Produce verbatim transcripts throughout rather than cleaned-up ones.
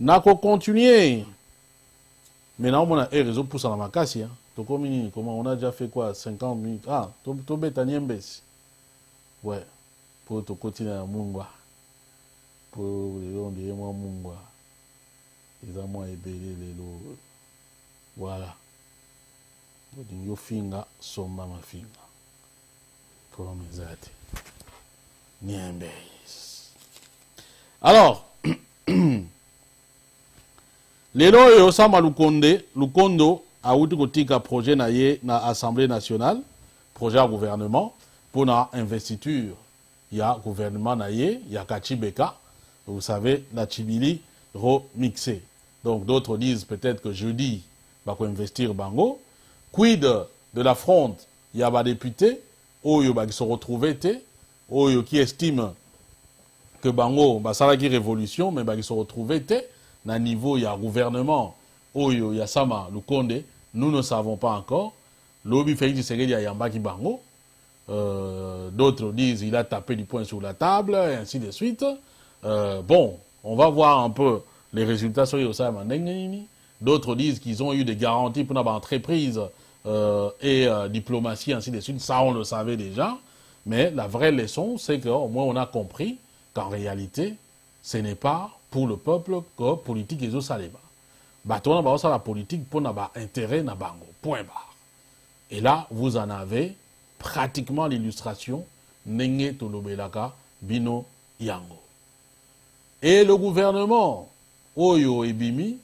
n'a qu'à continuer. Mais là, on a eu raison pour ça dans ma casse. On a déjà fait quoi cinquante minutes. Ah, tombé ta niembes. Ouais, pour te continuer à Mungwa. Pour les gens de Mungwa. Les amants ébélés, les lots. Voilà. Yo finga, somba ma finga. Pour mes athées. Niembes. Alors. Les lois et Osama Lukonde, Lukondo a outé un projet na l'Assemblée nationale, projet à gouvernement, pour l'investiture. Il y a gouvernement, il y a Kachibeka, vous savez, la Chibili remixée. Donc d'autres disent peut-être que jeudi, il faut investir Bango. Quid de la fronte, il y a des députés, Oyo qui se retrouvent, Oyo qui estiment que Bango, ça a une révolution, mais qui se retrouvent, dans le niveau, il y a gouvernement, Oyo, Yassama, Lukonde, nous ne savons pas encore. L'Obi Félix Tshisekedi, il y a Yambaki Bango. Euh, D'autres disent qu'il a tapé du poing sur la table, et ainsi de suite. Euh, bon, on va voir un peu les résultats sur Yassama. D'autres disent qu'ils ont eu des garanties pour notre entreprise euh, et euh, diplomatie, ainsi de suite. Ça, on le savait déjà. Mais la vraie leçon, c'est qu'au moins, on a compris qu'en réalité, ce n'est pas pour le peuple que politique et saléba. Baton ba la politique pour n'aba intérêt na bango. Point barre. Et là vous en avez pratiquement l'illustration Nenge Tolobelaka Bino Yango. Et le gouvernement Oyo Ebimi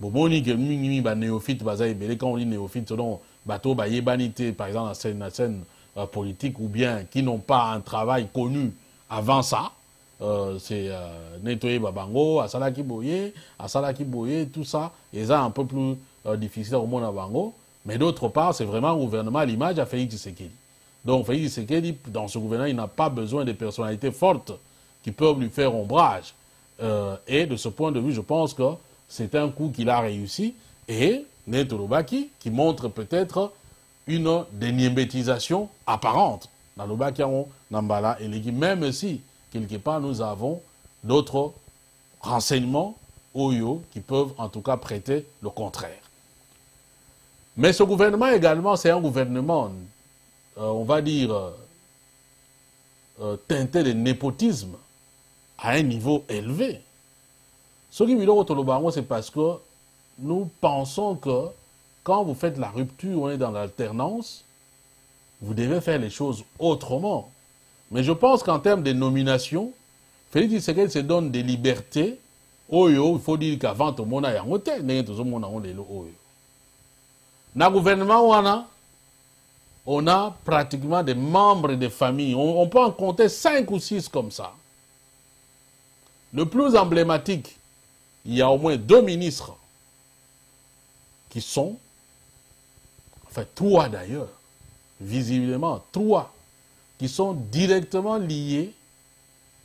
Boboni que minimi ba néophyte baza ebele quand on dit néophyte selon bato ba yebanité par exemple la scène, la scène euh, politique ou bien qui n'ont pas un travail connu avant ça. Euh, c'est euh, nettoyer Babango, Asala Kiboye, Asala Kiboye, tout ça, et ça un peu plus euh, difficile au monde à Bango. Mais d'autre part, c'est vraiment un gouvernement à l'image à Félix Tshisekedi. Donc Félix Tshisekedi, dans ce gouvernement, il n'a pas besoin de personnalités fortes qui peuvent lui faire ombrage. Euh, et de ce point de vue, je pense que c'est un coup qu'il a réussi. Et Netolobaki, qui montre peut-être une déniembétisation apparente. Nalobaki, Nambala, et l'équipe, même si. Quelque part, nous avons d'autres renseignements Oyo qui peuvent en tout cas prêter le contraire. Mais ce gouvernement également, c'est un gouvernement, euh, on va dire, euh, teinté de népotisme à un niveau élevé. Ce qui est au c'est parce que nous pensons que quand vous faites la rupture, on est dans l'alternance, vous devez faire les choses autrement. Mais je pense qu'en termes de nomination, Félix Tshisekedi se donne des libertés. Oyo, il faut dire qu'avant tout le monde a été, tout le monde a été. Dans le gouvernement, on a pratiquement des membres de famille. On, on peut en compter cinq ou six comme ça. Le plus emblématique, il y a au moins deux ministres qui sont, enfin trois d'ailleurs, visiblement trois. Qui sont directement liés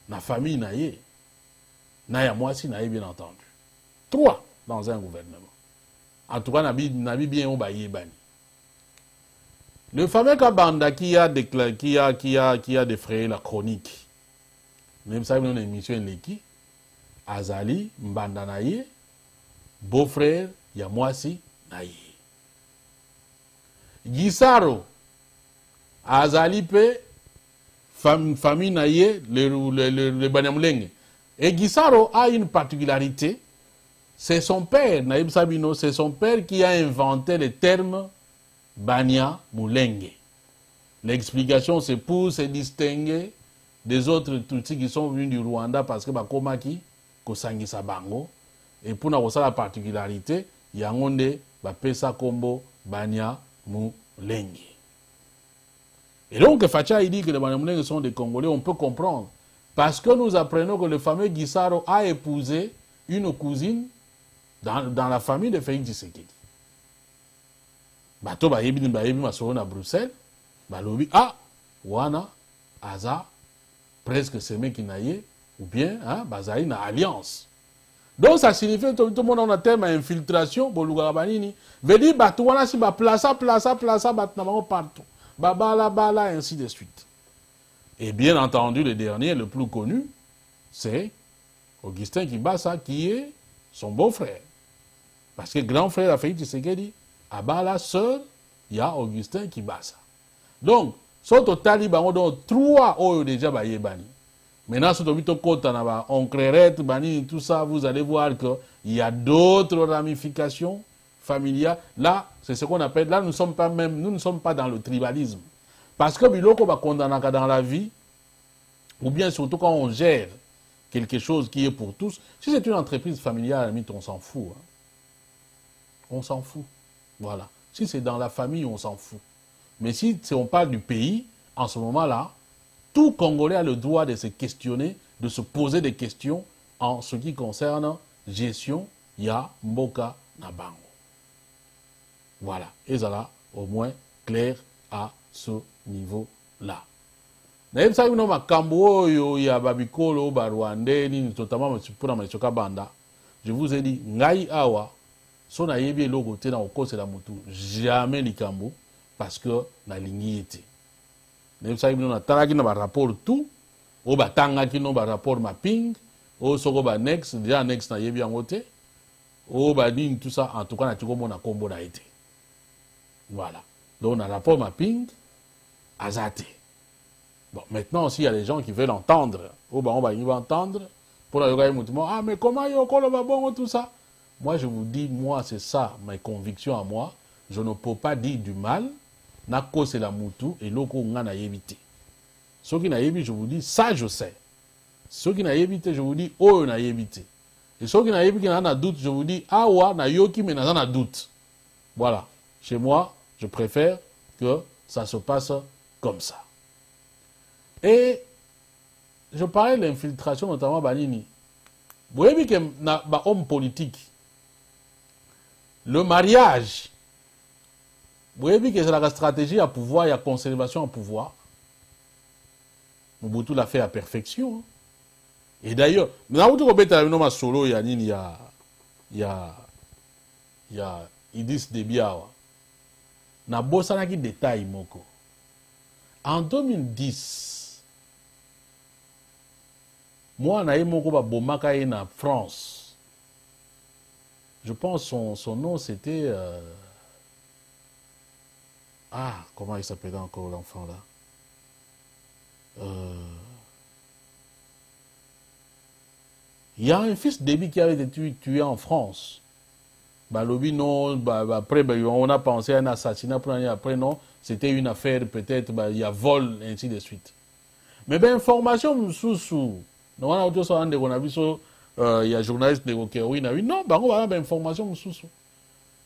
à la famille Naye. Naya Moissi Naye, bien entendu. Trois dans un gouvernement. En tout cas, Nabi, Nabi bien on baye bani. Le fameux Kabanda qui a déclaré, qui a, qui a, qui a défrayé la chronique. Même ça, nous avons une émission Leki, Azali, Mbanda Naye, beau-frère, Yamwasi Naye. Gisaro, Azali Pe, famille Naye, le, le, le, le Banyamulenge. Et Gisaro a une particularité. C'est son père, Naïb Sabino, c'est son père qui a inventé le terme Banyamulenge. L'explication, c'est pour se distinguer des autres Tutsis qui sont venus du Rwanda parce que Bakomaki, Kosangisa Bango. Et pour nous avoir la particularité, Yangonde, Bapesa Kombo, Banyamulenge. Et donc, Facha, il dit que les Banyamulenge sont des Congolais, on peut comprendre. Parce que nous apprenons que le fameux Gisaro a épousé une cousine dans, dans la famille de Félix Tshisekedi. Bato Bayebi Bayebi Masoron à Bruxelles, Balobi, ah, Wana, Aza, presque Semé Kinaye, ou bien, hein, Bazaï, na alliance. Donc, ça signifie tout le monde en termes d'infiltration, Bolugarabanini. Veut dire, Bato Wana, si ba plaça, plaça, plaça, Batnamao partout. Babala, bala, ainsi de suite. Et bien entendu, le dernier, le plus connu, c'est Augustin Kibasa, qui est son beau-frère. Parce que grand frère a failli Tshisekedi, à bas la sœur, il y a Augustin Kibasa. Donc, sur le Taliban, on a trois Oyo déjà banni. Maintenant, sur le côté, on créerait banni, tout ça, vous allez voir qu'il y a d'autres ramifications familiales. Là, c'est ce qu'on appelle, là, nous ne sommes pas même, nous ne sommes pas dans le tribalisme. Parce que Biloko va condamner dans la vie, ou bien surtout quand on gère quelque chose qui est pour tous, si c'est une entreprise familiale, à la limite, on s'en fout. Hein. On s'en fout. Voilà. Si c'est dans la famille, on s'en fout. Mais si, si on parle du pays, en ce moment-là, tout Congolais a le droit de se questionner, de se poser des questions en ce qui concerne gestion ya Mboka na Bango. Voilà. Et ça là, au moins, clair à ce niveau-là. Naïm sa yino makambo yo ya babikolo ba Rwandais ni notamment pour ma chokabanda. Je vous ai dit ngai awa so na yebi logo te na okose la mutu jamais likambo parce que na lingi ete. Naïm sa yino na taraki na ba rapport tout o ba tanga ki no ba rapport mapping o soko ba next déjà next na yebi angote o ba din tout ça en tout cas na tikomo na kombo na ete. Voilà. Donc na rapport mapping azate. Bon, maintenant, s'il y a des gens qui veulent entendre, oh, ben, on va y entendre, pour la yoga mouvement, ah, mais comment il y a encore le bon, tout ça? Moi, je vous dis, moi, c'est ça, mes convictions à moi, je ne peux pas dire du mal, nako c'est la moutou, et loko nga na évité. Ceux qui n'a évité, je vous dis, ça, je sais. Ceux qui n'a évité, je vous dis, oh, n'a évité. Et ceux qui n'a évité, qui n'en a doute, je vous dis, ah, ouais, n'a yoki, mais n'en a doute. Voilà. Chez moi, je préfère que ça se passe comme ça. Et je parlais de l'infiltration, notamment Banini. Vous voyez que un homme politique, le mariage, vous voyez que c'est la stratégie à pouvoir et à conservation à pouvoir. Mobutu l'a fait à perfection. Et d'ailleurs, Mobutu a fait un solo, il y a il y a il y a Idis Débia. Il y a un détail. En deux mille dix, moi, naïe Mokoba Bomaka est en France. Je pense son son nom c'était euh... ah comment il s'appelait encore l'enfant là. Euh... Il y a un fils d'Ebi qui avait été tué en France. Bah Lobi non, bah, bah, après bah, on a pensé à un assassinat, après, après non, c'était une affaire peut-être, bah, il y a vol ainsi de suite. Mais ben information sous sous. Non, on a autre chose à dire qu'on a vu ça. Il y a journaliste de Goké, oui, na oui. Non, bah on a des informations sous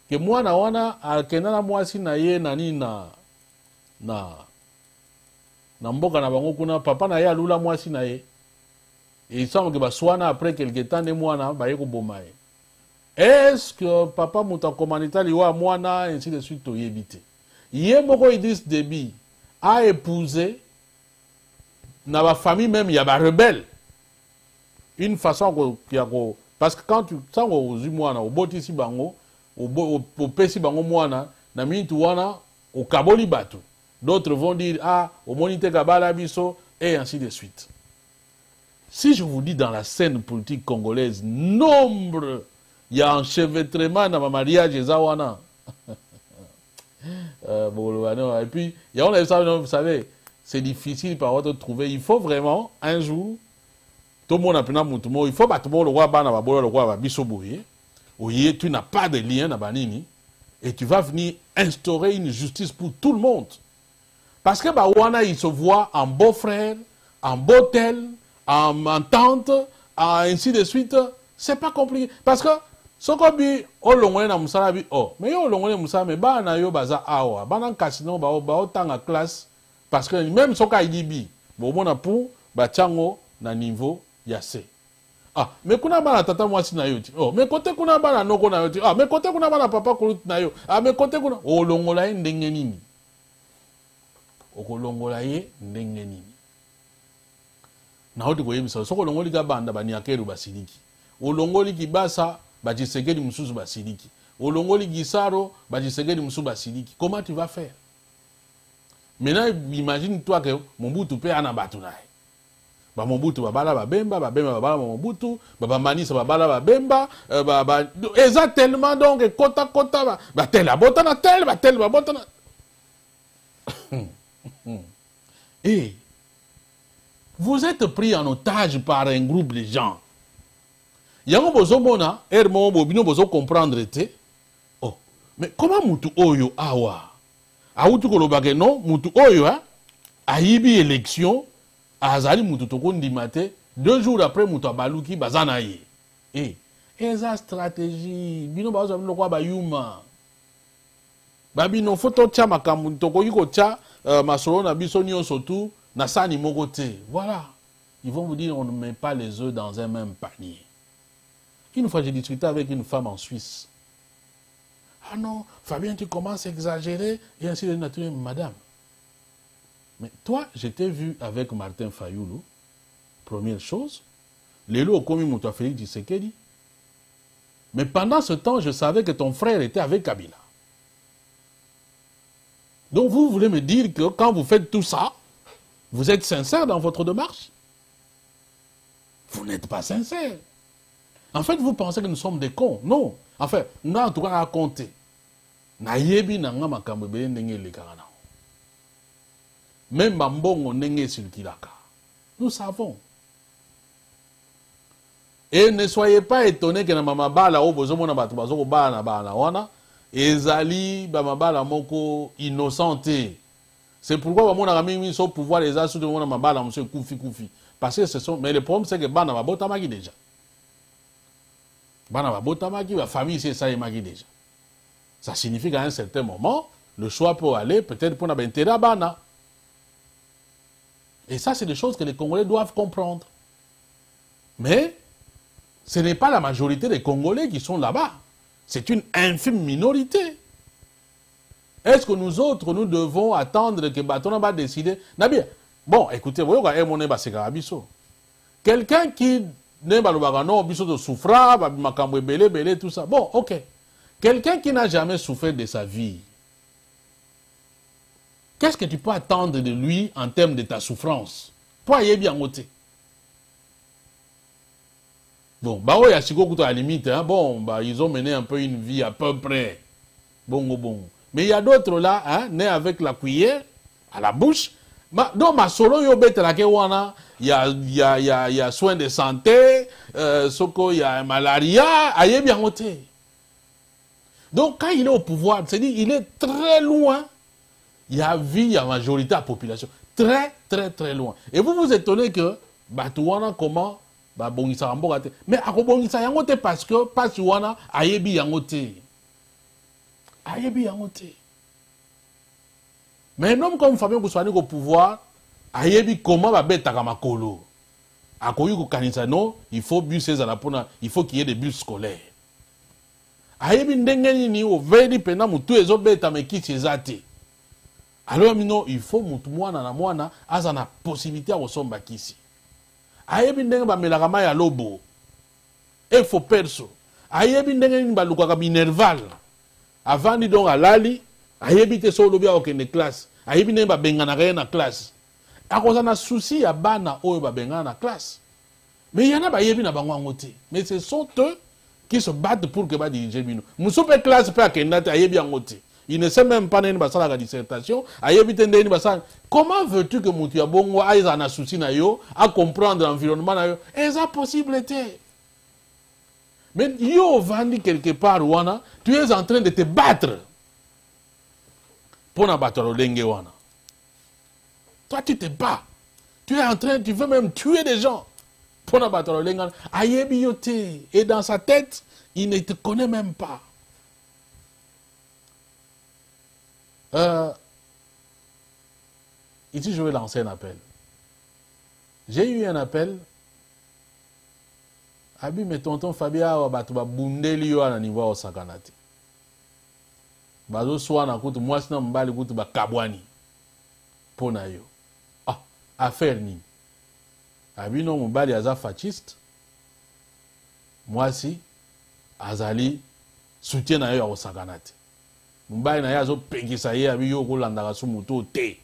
que moi na wana al kenana moi si na ye nani na na na mboka na bango kuna papa na ye alula moi si na ye. Et il semble que bah soana après quelque temps de moi na ba yeko bomae. Est-ce que papa muta komanita liwa moi na ainsi de suite to éviter. Yé moko Idriss Déby a épousé na ba famille même ya ba rebelle. Une façon qui a parce que quand tu sens aux humains au botisi bango au pesi bango moana na mintu wana au kaboli bato d'autres vont dire ah au monité kabala biso et ainsi de suite. Si je vous dis dans la scène politique congolaise nombre il y a enchevêtrement dans ma mariage et zawana euh, et puis il y a on a ça vous savez c'est difficile par de trouver il faut vraiment un jour tout le monde a pris un mot. Il faut battre le roi Bana, le roi Bisobouye. Tu n'as pas de lien à Banini. Et tu vas venir instaurer une justice pour tout le monde. Parce que Bawana, il se voit en beau-frère, en beau-tel, en, en tante, en, ainsi de suite. C'est pas compliqué. Parce que, ce qu'on dit, oh, l'ongolais n'a moussa la vie, oh. Mais yo, l'ongolais moussa, mais Bana yo, baza, awa. Bana casino, bao, bao, tang à classe. Parce que même ce qu'on dit, bon, on a pour, bah, tchango, na niveau. Yassé. Ah, mais kuna bana tata mwasi na yoti. Oh, mais kote kuna bana noko na yoti. Ah, mais kote kuna bana papa kulut na yo. Ah, mais kote kuna o longola ye ndenge nini. O longola ye ndenge nini. Na hoti ko yimisa soko longoli ga banda bani akeru basiliki. O longoli Kibasa ba Tshisekedi mususu basiliki. O longoli Gisaro ba Tshisekedi mususu basiliki. Comment tu vas faire? Maintenant, imagine toi que Mobutu pe ana batunaye. Ba Mobutu babala ba Bemba, ba Bemba babala ba Mobutu, ba Manisa babala ba Bemba, ba ba exactement donc kota kota ba tel la botana tel ba tel ba botana. Et vous êtes pris en otage par un groupe de gens. Yango bozo bona, ermo bobino bozo comprendre te. Oh, mais comment mutu oyo awa? Autu kolobake non, mutu oyo hein? Aibi élection. Azali Moutoutokondi Mate, deux jours après Moutabaloki Bazanaye. Eh, et sa stratégie, Bino Bazam Lokwa Bayuma. Babino Foto Tchama Kamutoko Yukocha, Masolona Bisonio Sotou, Nasani Mogote. Voilà. Ils vont vous dire on ne met pas les œufs dans un même panier. Une fois j'ai discuté avec une femme en Suisse. Ah non, Fabien, tu commences à exagérer et ainsi de nature, madame. Mais toi, je t'ai vu avec Martin Fayulu, première chose, l'élo au commun Mouta Félix Tshisekedi. Mais pendant ce temps, je savais que ton frère était avec Kabila. Donc vous voulez me dire que quand vous faites tout ça, vous êtes sincère dans votre démarche? Vous n'êtes pas sincère. En fait, vous pensez que nous sommes des cons. Non. Enfin, nous avons en tout cas raconté. Nayebi nanga makambebe ndenge lekarana. Même Bambongo Nenge sur Kilaka. Nous savons. Et ne soyez pas étonnés que dans Mamabala, au Bozomona Batubazo, Bana Bana Wana, Ezali, Bamabala Moko, innocenté. C'est pourquoi on a mis au pouvoir les assauts de Mamabala, M. Koufi Koufi. Parce que ce sont. Mais le problème, c'est que Bana Babotamagi déjà. Bana Babotamagi, la famille, c'est ça et Magi déjà. Ça signifie qu'à un certain moment, le choix peut aller, peut-être pour Nabentera Bana. Et ça, c'est des choses que les Congolais doivent comprendre. Mais ce n'est pas la majorité des Congolais qui sont là-bas. C'est une infime minorité. Est-ce que nous autres, nous devons attendre que Batona va décider? Nabia, bon, écoutez, quelqu'un qui n'est pas de souffrir, tout ça. Bon, ok. Quelqu'un qui n'a jamais souffert de sa vie, qu'est-ce que tu peux attendre de lui en termes de ta souffrance? Poyez bien côté. Bon, bah ouais, à la limite, hein, bon, bah ils ont mené un peu une vie à peu près. Bon, bon. Mais il y a d'autres là, hein, nés avec la cuillère à la bouche. Donc, ma solo yo bête la kewana, il y a, il y a, il y a, il y a soins de santé, euh, soko il y a malaria, ayez bien côté. Donc, quand il est au pouvoir, c'est-à-dire, il est très loin. Il y a vie, il y a majorité à la population. Très, très, très loin. Et vous vous étonnez que, bah, tu vois, comment, bah, bon, il s'en va. Mais, à quoi bon, il s'en va parce que, pas tu vois, ayebi yangote. Ayebi yangote. Mais un homme comme Fabien Koussoani au pouvoir, ayebi comment, bah, bête à Kamakolo. À quoi il y a Kanisano, il faut bus à la pona, il faut qu'il y ait des bus scolaires. Ayebi ndengeni ni au veli penam ou tous les autres bêtes à meki cesate. Alors, il faut que les gens aient la possibilité de se faire ici. Il faut perso. Avant de donc à l'ali, il faut que les gens aient une classe. Il faut que les gens aient une classe. Il faut que les soucis aient une classe. Mais il y en a qui ont été. Mais ce sont eux qui se battent pour que les gens dirigent. Nous sommes une classe pour que les gens aient une classe. Il ne sait même pas qu'il y a une dissertation. Comment veux-tu que Moutiabongo aille à souci à comprendre l'environnement? Et ça possibilité. Mais yo vandi quelque part, wana, tu es en train de te battre pour la battre lengue wana. Toi, tu te bats. Tu es en train, tu veux même tuer des gens pour la battre lengue. Ayebioté. Et dans sa tête, il ne te connaît même pas. Euh, ici, je vais lancer un appel. J'ai eu un appel. Abi, mais tonton Fabia, Batuba Bundelio à niveau au Sakanati. Bazo Swana, écoute, moi, sinon, Mbali, écoute, Kabwani. Ponayo. Ah, affaire ni. Abi, non, Mbali, Aza fasciste. Moi, si, Azali, soutien à eux au Sakanati. Mbaye na yazo pegi sa ye abi yo ko landaka sumuto te.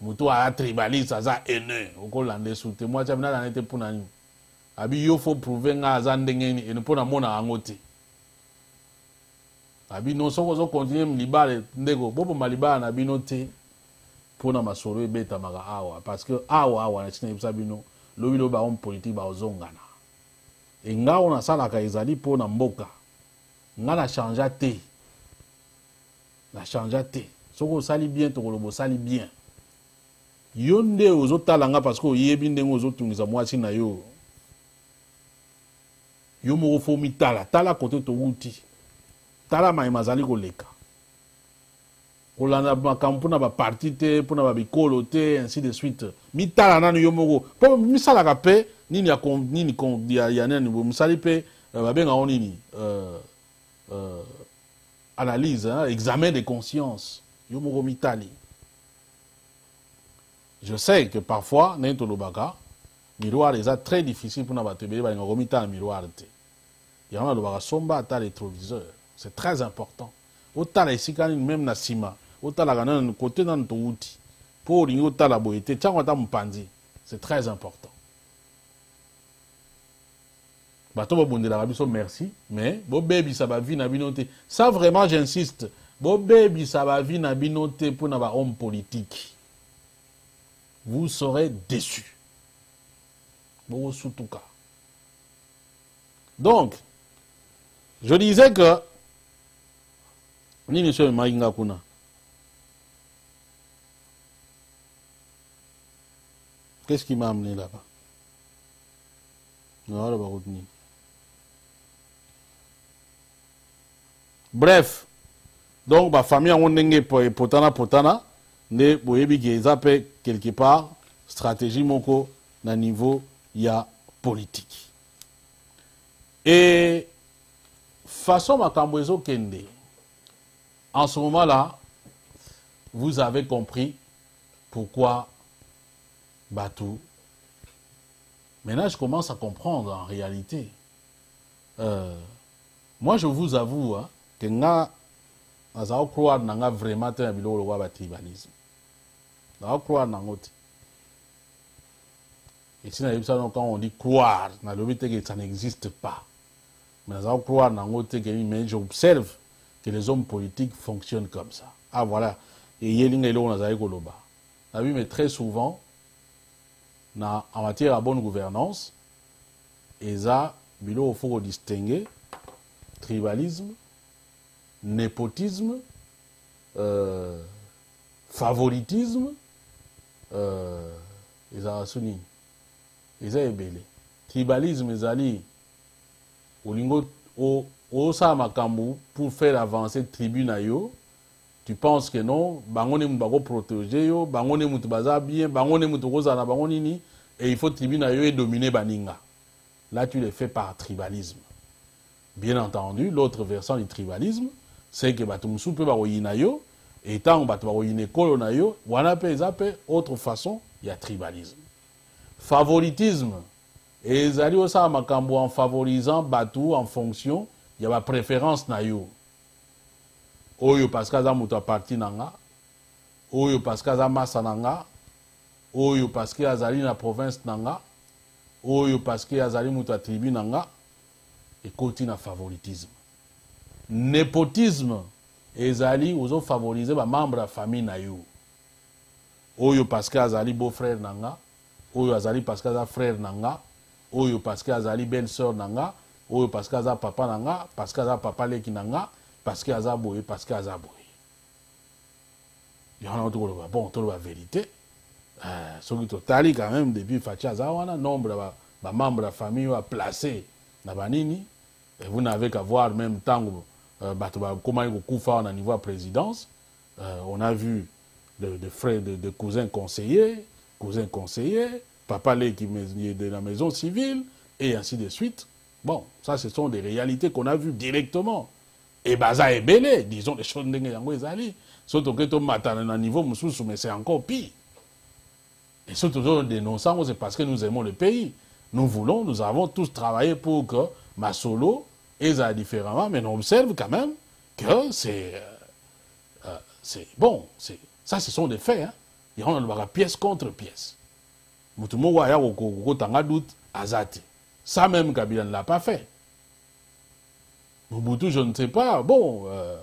Moutou a tribaliste, ça a haineux. Au Collandais, moi, j'ai bien été pour nous. Abi, il faut prouver que ça a été et nous pour nous à côté. Abi, nous sommes continuer à me libérer. Ndego, bon, pour me libérer, Abi, nous sommes pour nous sauver, bête à ma awa. Parce que awa, awa, n'est-ce pas, Sabino, le milieu baron politique, bah, aux ongana. Et nous avons un salaire qui est pour nous mboka. Nous avons changé à thé. Nous avons changé à thé. Si vous avez bien, vous avez bien. Yonde aux autres talanga parce que yebinde aux autres nous avons aussi na yo yo morofomi tala tala côté to wuti tala mai mazali ko leka kolanda ba kampuna ba parti te pona ba bikolo te ainsi de suite mi tala nanu yo moro po mi sala ka pe nini ya kon nini kon ya nani bo misali pe ba benga onini euh euh analyse hein, examen de conscience yo moro mitali. Je sais que parfois, Nentolobaka, miroir est très difficile pour nous battre. Il y a un miroir. Il y a un somba à rétroviseur. C'est très important. Autant les Sikani, même la Sima, autant la Ganon, côté dans notre outil. Pour l'Union, autant la boïté, c'est très important. Bato Bonde l'Arabie, merci. Mais, bon baby, ça va vivre, n'abinoté. Ça, vraiment, j'insiste. Bon baby, ça va vivre, n'abinoté pour n'avoir homme politique. Vous serez déçus. Bon, sous tout cas. Donc, je disais que ni monsieur Mainga Kuna. Qu'est-ce qui m'a amené là-bas? Non, on va retenir. Bref, donc ma famille on n'est pas potana potana. Ne boyebi gezape quelque part stratégie moko na niveau ya politique et façon makambo ezo kende en ce moment là vous avez compris pourquoi Batou maintenant je commence à comprendre en réalité euh, moi je vous avoue hein, que nga azao croire nanga vraiment te bilo lo ba tribalisme. Dans croire dans l'autre. Et si quand on dit croire, dans le but ça n'existe pas. Mais dans croire dans l'autre, mais j'observe que les hommes politiques fonctionnent comme ça. Ah voilà. Et yelinga ilo on a goloba. Ah oui, mais très souvent, na, en matière de bonne gouvernance, et ça, il faut distinguer tribalisme, népotisme, euh, favoritisme. Euh, ils ont souni, ils ont ébélé. Tribalisme, ils ont au au au Samakambu pour faire avancer tribunayo. Tu penses que non, bangone mbago protéger yo, bangone mutbaza bien, bangone mutokoza na bangonini, et il faut tribunayo et dominer baninga. Là, tu le fais par tribalisme. Bien entendu, l'autre versant du tribalisme, c'est que batumsu peut baroyinayo. Et tant que vous autre façon, il y a tribalisme. Favoritisme. Et ils allaient aussi en favorisant Batou en fonction, il y a ma préférence. Oyo parce que ça m'a parti nanga. Oyo parce que ça m'a sananga. Oyo parce que azali na province nanga. Oyo parce que azali m'a tribu nanga. Et continue à favoritisme. Népotisme. Et Zali, ils ont favorisé les membres de la famille. Oyo parce que Azali beau frère nanga, Oyo Azali parce que Azali frère nanga, Oyo parce que Azali belle sœur nanga, Oyo parce que Azali papa nanga, parce que Azali papa leki nanga, parce que Azali boy, parce que Azali boy. Il y en a tout le bon, tout la vérité. Ce qui totali quand même depuis Fatia Zawana, nombre de membres de la famille a placé na banini. Et vous n'avez qu'à voir même temps. Comment il y a niveau de présidence, euh, on a vu de, de frères, de, de cousins conseillers, cousins conseillers, papa les qui est de la maison civile, et ainsi de suite. Bon, ça, ce sont des réalités qu'on a vues directement. Et Baza et Belé, disons les choses de Yango et Ali. Surtout que tout matin, à niveau, mais c'est encore pire. Et surtout, nous dénonçons, c'est parce que nous aimons le pays. Nous voulons, nous avons tous travaillé pour que Masolo. Et ça différemment, mais on observe quand même que c'est... Euh, euh, bon, ça ce sont des faits. Hein. y a pièce contre pièce. Tout le monde a doute à Zati. Ça même Kabila ne l'a pas fait. Mobutu, je ne sais pas, bon, euh,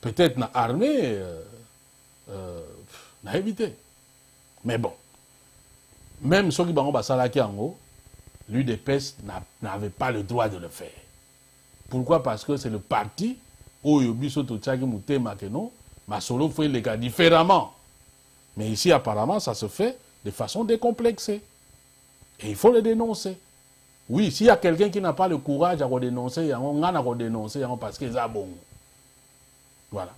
peut-être dans l'armée, euh, euh, n'a évité. Mais bon, même ceux qui ont bassalaki en haut, l'U D P S n'avait pas le droit de le faire. Pourquoi? Parce que c'est le parti où Yobiso Tochaki Mouté Makeno, Masolo fait les gars différemment. Mais ici, apparemment, ça se fait de façon décomplexée. Et il faut le dénoncer. Oui, s'il y a quelqu'un qui n'a pas le courage à redénoncer, on a redénoncé parce qu'ils ont bon. Voilà.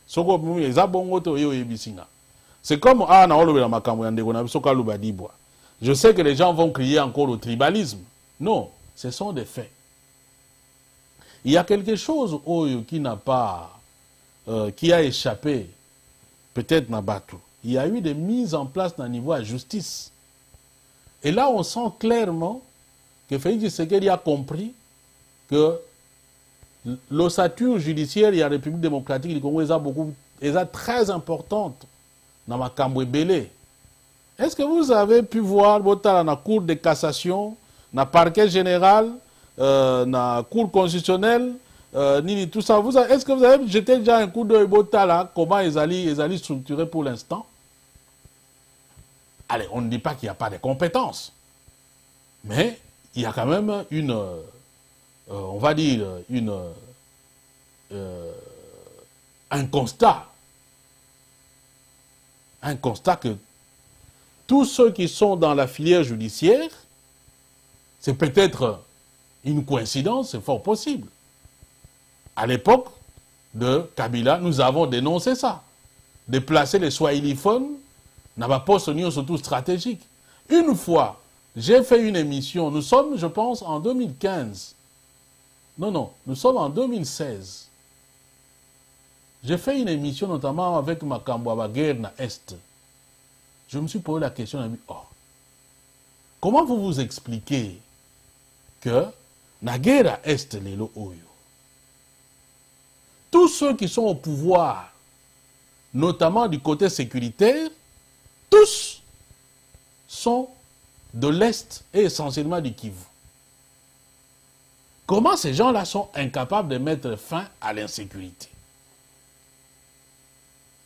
C'est comme ah na olobe la makambo yandeko na biso kaluba dibwa. Je sais que les gens vont crier encore au tribalisme. Non, ce sont des faits. Il y a quelque chose Oyo qui n'a pas, euh, qui a échappé, peut-être na batou. Il y a eu des mises en place d'un niveau à justice. Et là, on sent clairement que Félix Tshisekedi a compris que l'ossature judiciaire et la République démocratique du Congo est très importante dans ma Cambouébélé. Est-ce que vous avez pu voir dans la Cour de cassation, dans le parquet général, euh, dans la Cour constitutionnelle, euh, ni tout ça? Est-ce que vous avez jeté déjà un coup d'œil à comment ils allaient structurer pour l'instant? Allez, on ne dit pas qu'il n'y a pas de compétences. Mais il y a quand même une, euh, on va dire, une, euh, un constat. Un constat que tous ceux qui sont dans la filière judiciaire, c'est peut-être une coïncidence, c'est fort possible. À l'époque de Kabila, nous avons dénoncé ça. Déplacer les swahiliphones n'a pas posé une surtout stratégique. Une fois, j'ai fait une émission, nous sommes, je pense, en deux mille quinze. Non, non, nous sommes en deux mille seize. J'ai fait une émission, notamment avec Macamba guerre dans l'Est. Je me suis posé la question, oh, comment vous vous expliquez que la guerre à Est, les Oyo, tous ceux qui sont au pouvoir, notamment du côté sécuritaire, tous sont de l'Est et essentiellement du Kivu. Comment ces gens-là sont incapables de mettre fin à l'insécurité?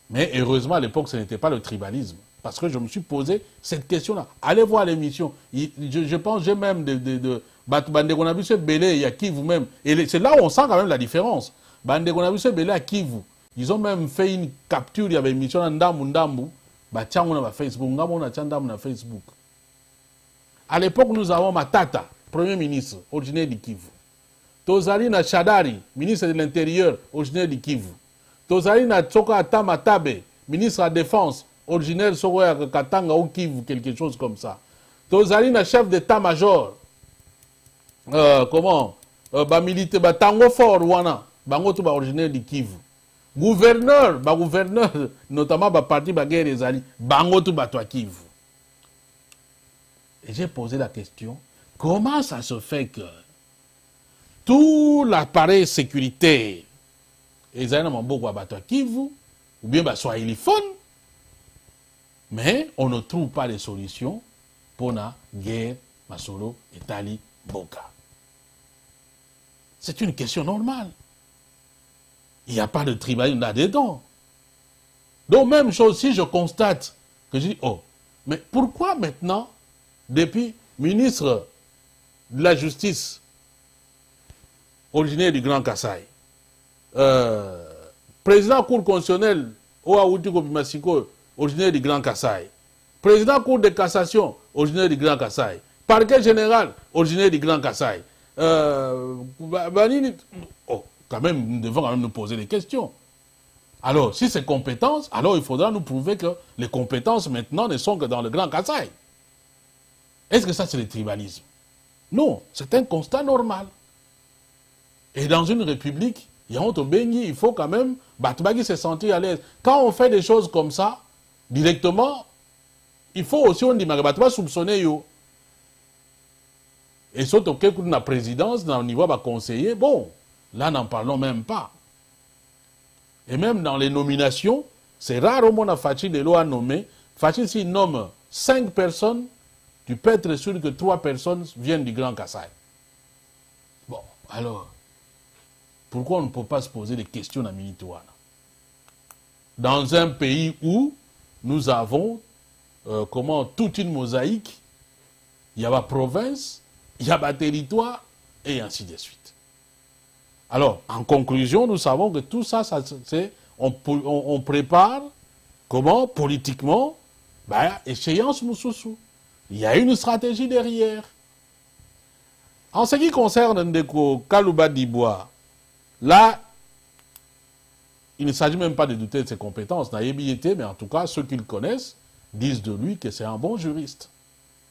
Mais heureusement, à l'époque, ce n'était pas le tribalisme. Parce que je me suis posé cette question-là. Allez voir l'émission. Je, je pense, j'ai même de... de, de Bandegonabuse Belé, il y a Kivu même. Et c'est là où on sent quand même la différence. Bandegonabuse Belé à Kivu. Ils ont même fait une capture, il y avait une émission à Ndambu Ndambu. Facebook. À l'époque, nous avons Matata, Premier ministre, originaire du Kivu. Tozalina Chadari, ministre de l'Intérieur, originaire du Kivu. Tozalina Tsoka Atamatabe, ministre de la Défense, originaire de Katanga ou Kivu, quelque chose comme ça. Tozalina, chef d'état-major, euh, comment euh, bah, militaire, bah, Tango Fort, Wana, Bango tout bah, originaire du Kivu. Gouverneur, bah, gouverneur, notamment bah, parti bah, guerre des alliés, Bango tout bah, toi, Kivu. Et j'ai posé la question, comment ça se fait que tout l'appareil sécuritaire, ils allaient dans beaucoup bah, toi, Kivu, ou bien bah, swahiliphone, mais on ne trouve pas de solution pour la guerre, Masolo, Italie, Boka. C'est une question normale. Il n'y a pas de tribalisme là-dedans. Donc, même chose, si je constate que je dis, oh, mais pourquoi maintenant, depuis ministre de la Justice, originaire du Grand Kassai, euh, président de la Cour constitutionnelle, Oaouti Kopimasiko, originaire du Grand Kassai. Président de la Cour de cassation, originaire du Grand Kassai. Parquet général, originaire du Grand Kassai. Euh, oh, quand même, nous devons quand même nous poser des questions. Alors, si c'est compétences, alors il faudra nous prouver que les compétences maintenant ne sont que dans le Grand Kassai. Est-ce que ça, c'est le tribalisme? Non, c'est un constat normal. Et dans une république, il faut quand même Batubagi se sentir à l'aise. Quand on fait des choses comme ça, directement, il faut aussi, on dit, mais tu vas soupçonner. Et surtout, quelqu'un de la présidence, dans le niveau de conseiller, bon, là, n'en parlons même pas. Et même dans les nominations, c'est rare au monde à Fachi de loi nommé Fachi s'il nomme cinq personnes, tu peux être sûr que trois personnes viennent du Grand Kassai. Bon, alors, pourquoi on ne peut pas se poser des questions à Minitouana? Dans un pays où nous avons euh, comment, toute une mosaïque, il y a ma province, il y a ma territoire, et ainsi de suite. Alors, en conclusion, nous savons que tout ça, ça c'est, on, on, on prépare, comment, politiquement, ben, échéance Moussoussou. Il y a une stratégie derrière. En ce qui concerne Ndeko Kalouba Dibois, là, il ne s'agit même pas de douter de ses compétences, naïveté, mais en tout cas, ceux qui le connaissent disent de lui que c'est un bon juriste.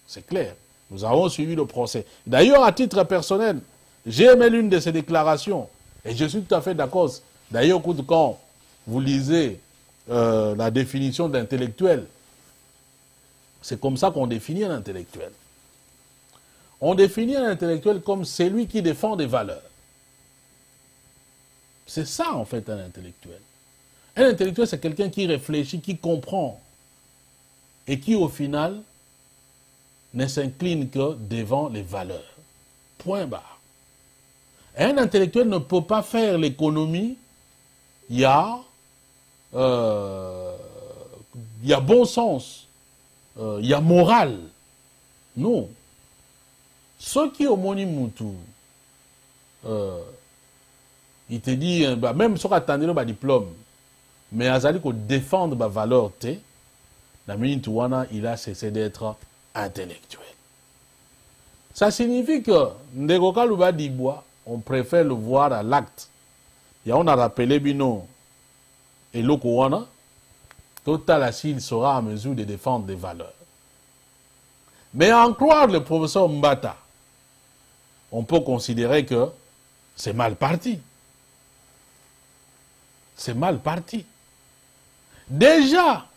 C'est clair. Nous avons suivi le procès. D'ailleurs, à titre personnel, j'ai aimé l'une de ses déclarations. Et je suis tout à fait d'accord. D'ailleurs, quand vous lisez euh, la définition d'intellectuel, c'est comme ça qu'on définit un intellectuel. On définit un intellectuel comme celui qui défend des valeurs. C'est ça, en fait, un intellectuel. Un intellectuel, c'est quelqu'un qui réfléchit, qui comprend et qui, au final, ne s'incline que devant les valeurs. Point barre. Un intellectuel ne peut pas faire l'économie. Il y a, euh, il y a bon sens. Euh, il y a morale. Non. Ceux qui homoniment Moutou, euh, il te dit, bah, même si on attendait le diplôme, mais Azali qu'on défende la valeur, la Minitouana, il a cessé d'être intellectuel. Ça signifie que Ndeko Kalouba Dibois, on préfère le voir à l'acte. Et on a rappelé Bino et Lokouana, total assis, il sera à mesure de défendre des valeurs. Mais en croire le professeur Mbata, on peut considérer que c'est mal parti. C'est mal parti. Déjà,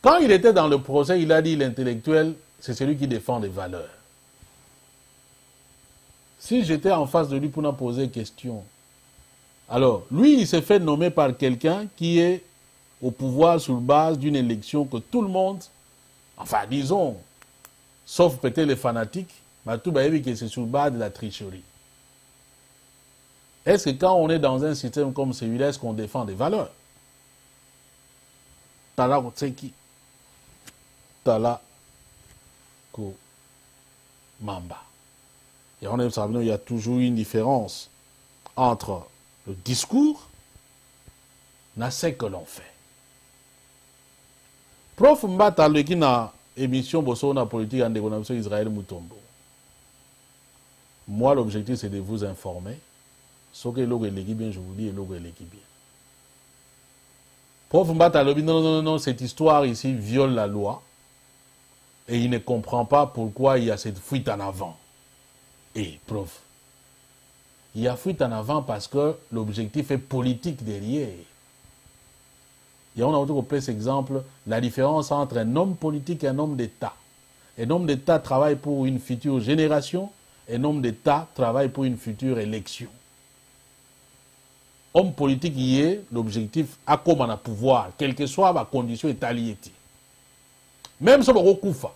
quand il était dans le procès, il a dit l'intellectuel, c'est celui qui défend des valeurs. Si j'étais en face de lui pour nous poser question, alors, lui, il s'est fait nommer par quelqu'un qui est au pouvoir sur base d'une élection que tout le monde, enfin, disons, sauf peut-être les fanatiques, mais tout le monde qui est sur base de la tricherie. Est-ce que quand on est dans un système comme celui-là, est-ce qu'on défend des valeurs? Tala Kotseki. Tala Ko Mamba. Et on aime ça, il y a toujours une différence entre le discours et ce que l'on fait. Prof Mbata Leki na émission Bossona politique en dégonamission Israël Moutombo. Moi, l'objectif, c'est de vous informer. Ce que l'eau est bien, je vous dis, l'eau est bien. Prof Mbata Lobi, non, non, non, cette histoire ici viole la loi et il ne comprend pas pourquoi il y a cette fuite en avant. Et prof, il y a fuite en avant parce que l'objectif est politique derrière. Et on a autour de cet exemple, la différence entre un homme politique et un homme d'État. Un homme d'État travaille pour une future génération, un homme d'État travaille pour une future élection. Homme politique y est, l'objectif à comment on a pouvoir, quelle que soit ma condition italienne. Même si on a Koufa,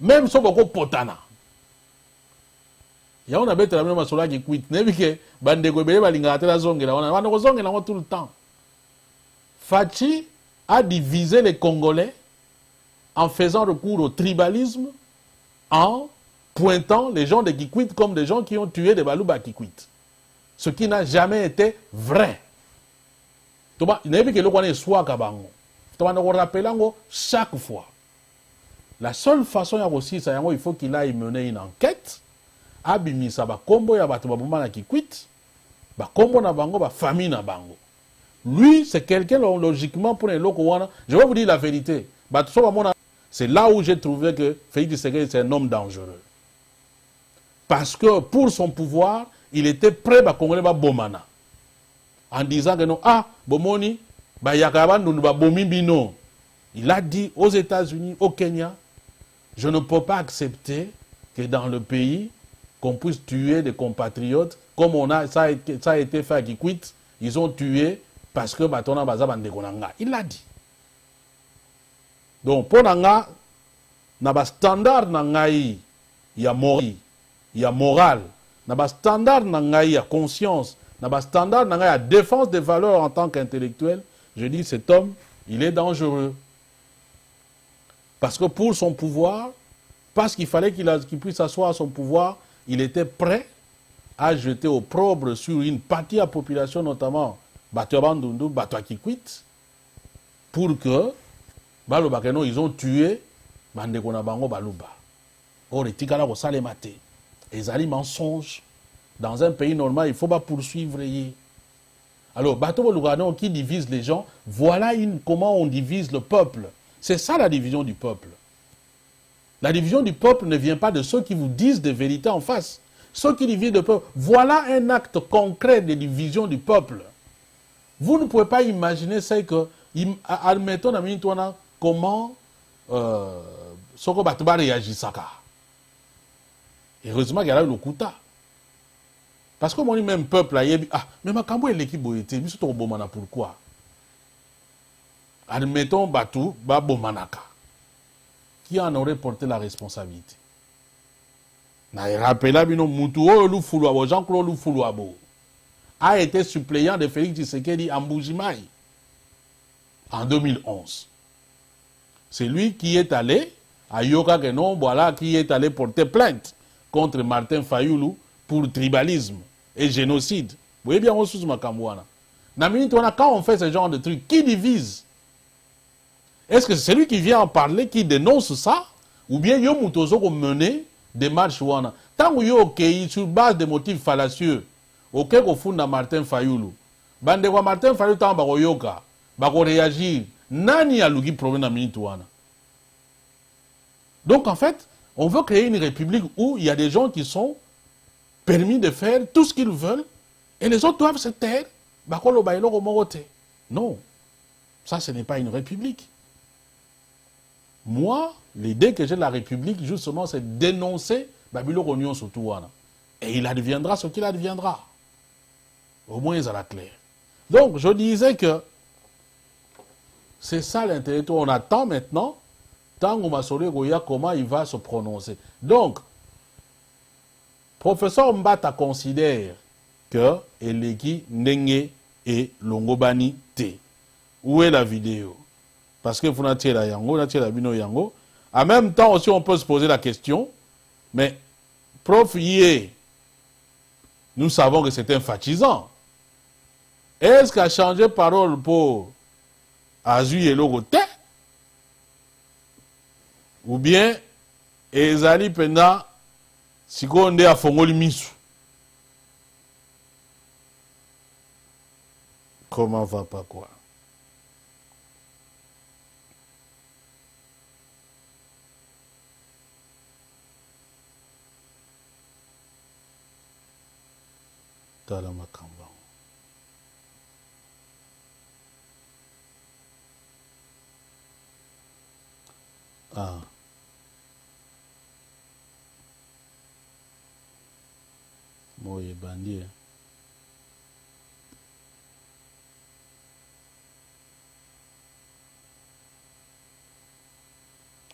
même si on a Potana. Il y a un peu de temps qui quitte, mais il y a un peu de temps tout le temps. Fachi a divisé les Congolais en faisant recours au tribalisme, en pointant les gens de Kikwit comme des gens qui ont tué des Balouba Kikwit. Ce qui n'a jamais été vrai. Chaque fois. La seule façon, il faut qu'il aille mener une enquête. Abimi sa ba kombo ya bato ba bomana ki kwit, ba kombo na bango, ba famille na bango. Lui, c'est quelqu'un logiquement pour les locaux. Je vais vous dire la vérité. C'est là où j'ai trouvé que Félix Tshisekedi c'est un homme dangereux. Parce que pour son pouvoir, il était prêt à Congolais ba bomana. En disant que non, ah, bomoni, ba yakaban nous ba bomi bino. Il a dit aux États-Unis, au Kenya, je ne peux pas accepter que dans le pays, qu'on puisse tuer des compatriotes, comme on a, ça, a été, ça a été fait à Kikwit, ils ont tué parce que Batona Baza Bandekonanga. Il l'a dit. Donc, pour nanga, naba standard nangai ya mori, ya morale, naba standard nangai ya conscience, naba standard nangai ya défense des valeurs en tant qu'intellectuel. Je dis, cet homme, il est dangereux. Parce que pour son pouvoir, parce qu'il fallait qu'il qu'il puisse asseoir son pouvoir, il était prêt à jeter opprobre sur une partie de la population, notamment Batuabandundu, Batuakikwit, pour que Balobakeno, ils ont tué Bandekona Bango Baluba. Or, et Tikala Rosale Maté. Ils allaient mensonges. Dans un pays normal, il ne faut pas poursuivre. Alors, Batuabandundu qui divise les gens, voilà une, comment on divise le peuple. C'est ça la division du peuple. La division du peuple ne vient pas de ceux qui vous disent des vérités en face. Ceux qui divisent le peuple, voilà un acte concret de division du peuple. Vous ne pouvez pas imaginer ça que, admettons, comment Soko Batuba réagit ça. Heureusement qu'il y a le Kouta. Parce que mon même peuple, là, il ah, mais Macamba est l'équipe boété, mais c'est trop bon, pourquoi? Admettons Batou, Babo Manaka. Qui en aurait porté la responsabilité? Jean-Claude Kabongo a été suppléant de Félix Tshisekedi en Mbujimayi en deux mille onze. C'est lui qui est allé à Yoka Kenon, voilà, qui est allé porter plainte contre Martin Fayulu pour tribalisme et génocide. Vous voyez bien, on se Makambouana. Quand on fait ce genre de truc, qui divise? Est-ce que c'est lui qui vient en parler, qui dénonce ça? Ou bien Yomutozo qu'on menait des marches ouana? Tant que yo okei sur base de motifs fallacieux, okei ko funda Martin Fayulu. Bande wa Martin Fayulu tant bako yoka, bako réagir. Nani a lugi problème na minute ouana? Donc en fait, on veut créer une république où il y a des gens qui sont permis de faire tout ce qu'ils veulent et les autres doivent se taire. Bako lo bailo ko morote. Non, ça ce n'est pas une république. Moi, l'idée que j'ai de la République, justement, c'est dénoncer Babilo Rognon surtout. Et il adviendra ce qu'il adviendra. Au moins, ils à la claire. Donc, je disais que c'est ça l'intérêt. On attend maintenant, tant qu'on m'a sauvé Goya, comment il va se prononcer. Donc, professeur Mbata considère que Eleki Ndenge et Longobani T. Où est la vidéo? Parce que vous n'avez la yango, n'avez la bino yango. En même temps aussi, on peut se poser la question, mais prof Yé, nous savons que c'est infatisant. Est-ce qu'à changer parole pour Azu et Logoté? Ou bien Ezali Pena Sikonde a Fongoli Misu? Comment va pas quoi? Ah. Moye bandie.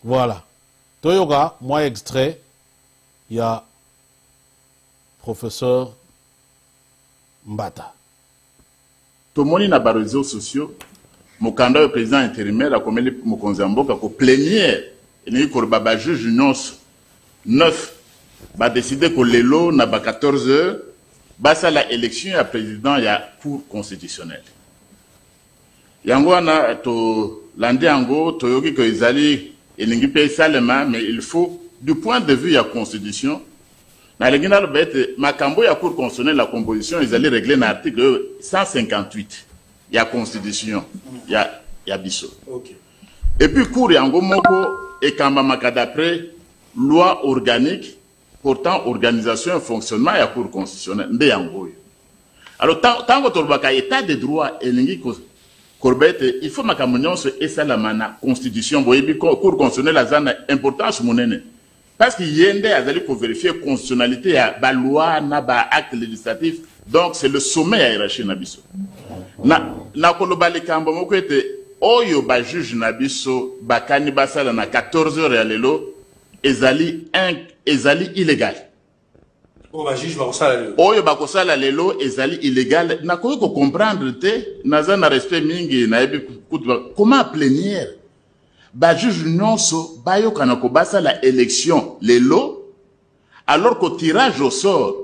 Voilà. Toyoga, moi extrait, il y a professeur Mbata. Tomoni na barezo sociaux, mokanda le président intérimaire a commis mokonzi mboka ko plénière et ni ko baba juge nyonso neuf ba décider ko lelo na ba quatorze heures ba sala élection ya président ya cour constitutionnelle. Yango na to landi yango toyoki ko ezali elingi pe salema, mais il faut du point de vue ya constitution. Dans le Guinal, Macambo, il y a cour constitutionnelle, la composition, ils allaient régler dans l'article cent cinquante-huit. Il y a constitution, il y a, il y a Bissot. Okay. Et puis, cour et Angomoko et Kambamaka d'après, loi organique, pourtant, organisation et fonctionnement, il y a cour constitutionnelle. Alors, tant que tu as état de droit, il faut que tu aies la constitution, cour constitutionnelle, il y a importance. Parce qu'il y a des gens qui vérifier la constitutionnalité, la loi, l'acte législatif. Donc, c'est le sommet de la hiérarchie. Dans le cas où Oyo ba juge nabiso bakani basala na quatorze heures ya lelo ezali un ezali illégal. Oyo ba juge ba kosala lelo. Oyo ba kosala lelo ezali illégal na ko ko comprendre te naza na respect mingi na ebi comment plénière ba juge nyonso ba yo kana ko basala élection lelo alors qu'au tirage au sort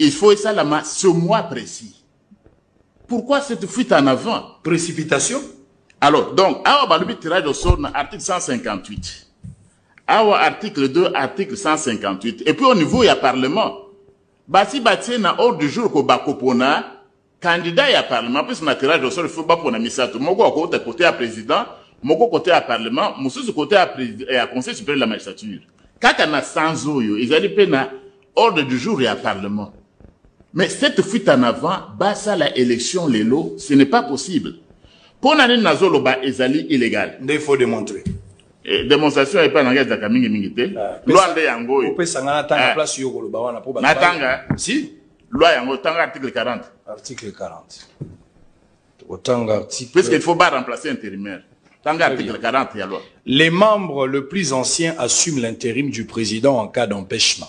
il faut esalama ce mois précis. Pourquoi cette fuite en avant? Précipitation. Alors, donc, awa balubi tirage au sort, article cent cinquante-huit. Awa article deux, article cent cinquante-huit. Et puis au niveau, il y a parlement. Basi bati na hors du jour ko bakopona, candidat ya parlement, puisque na tirage au sort, il faut bapona misato. Moko kote côté à président, moko côté à parlement, mosusu côté à conseil supérieur de la magistrature. Kaka na sanzo yo, ils allaient pena hors du jour et à parlement. Mais cette fuite en avant, basa la élection lelo, ce n'est pas possible. Pour n'aller nazoloba ezali illégal. Il faut démontrer. Et démonstration est pas en langage d'Akamingi Mingité. Loi de Yango. On peut s'en attendre à la place sur le baron pour battre. Si. Loi Yango, tanga article quarante. Article quarante. Autant article. Puisqu'il faut pas remplacer intérimaire. Tanga article quarante, il y a loi. Les membres le plus ancien assument l'intérim du président en cas d'empêchement.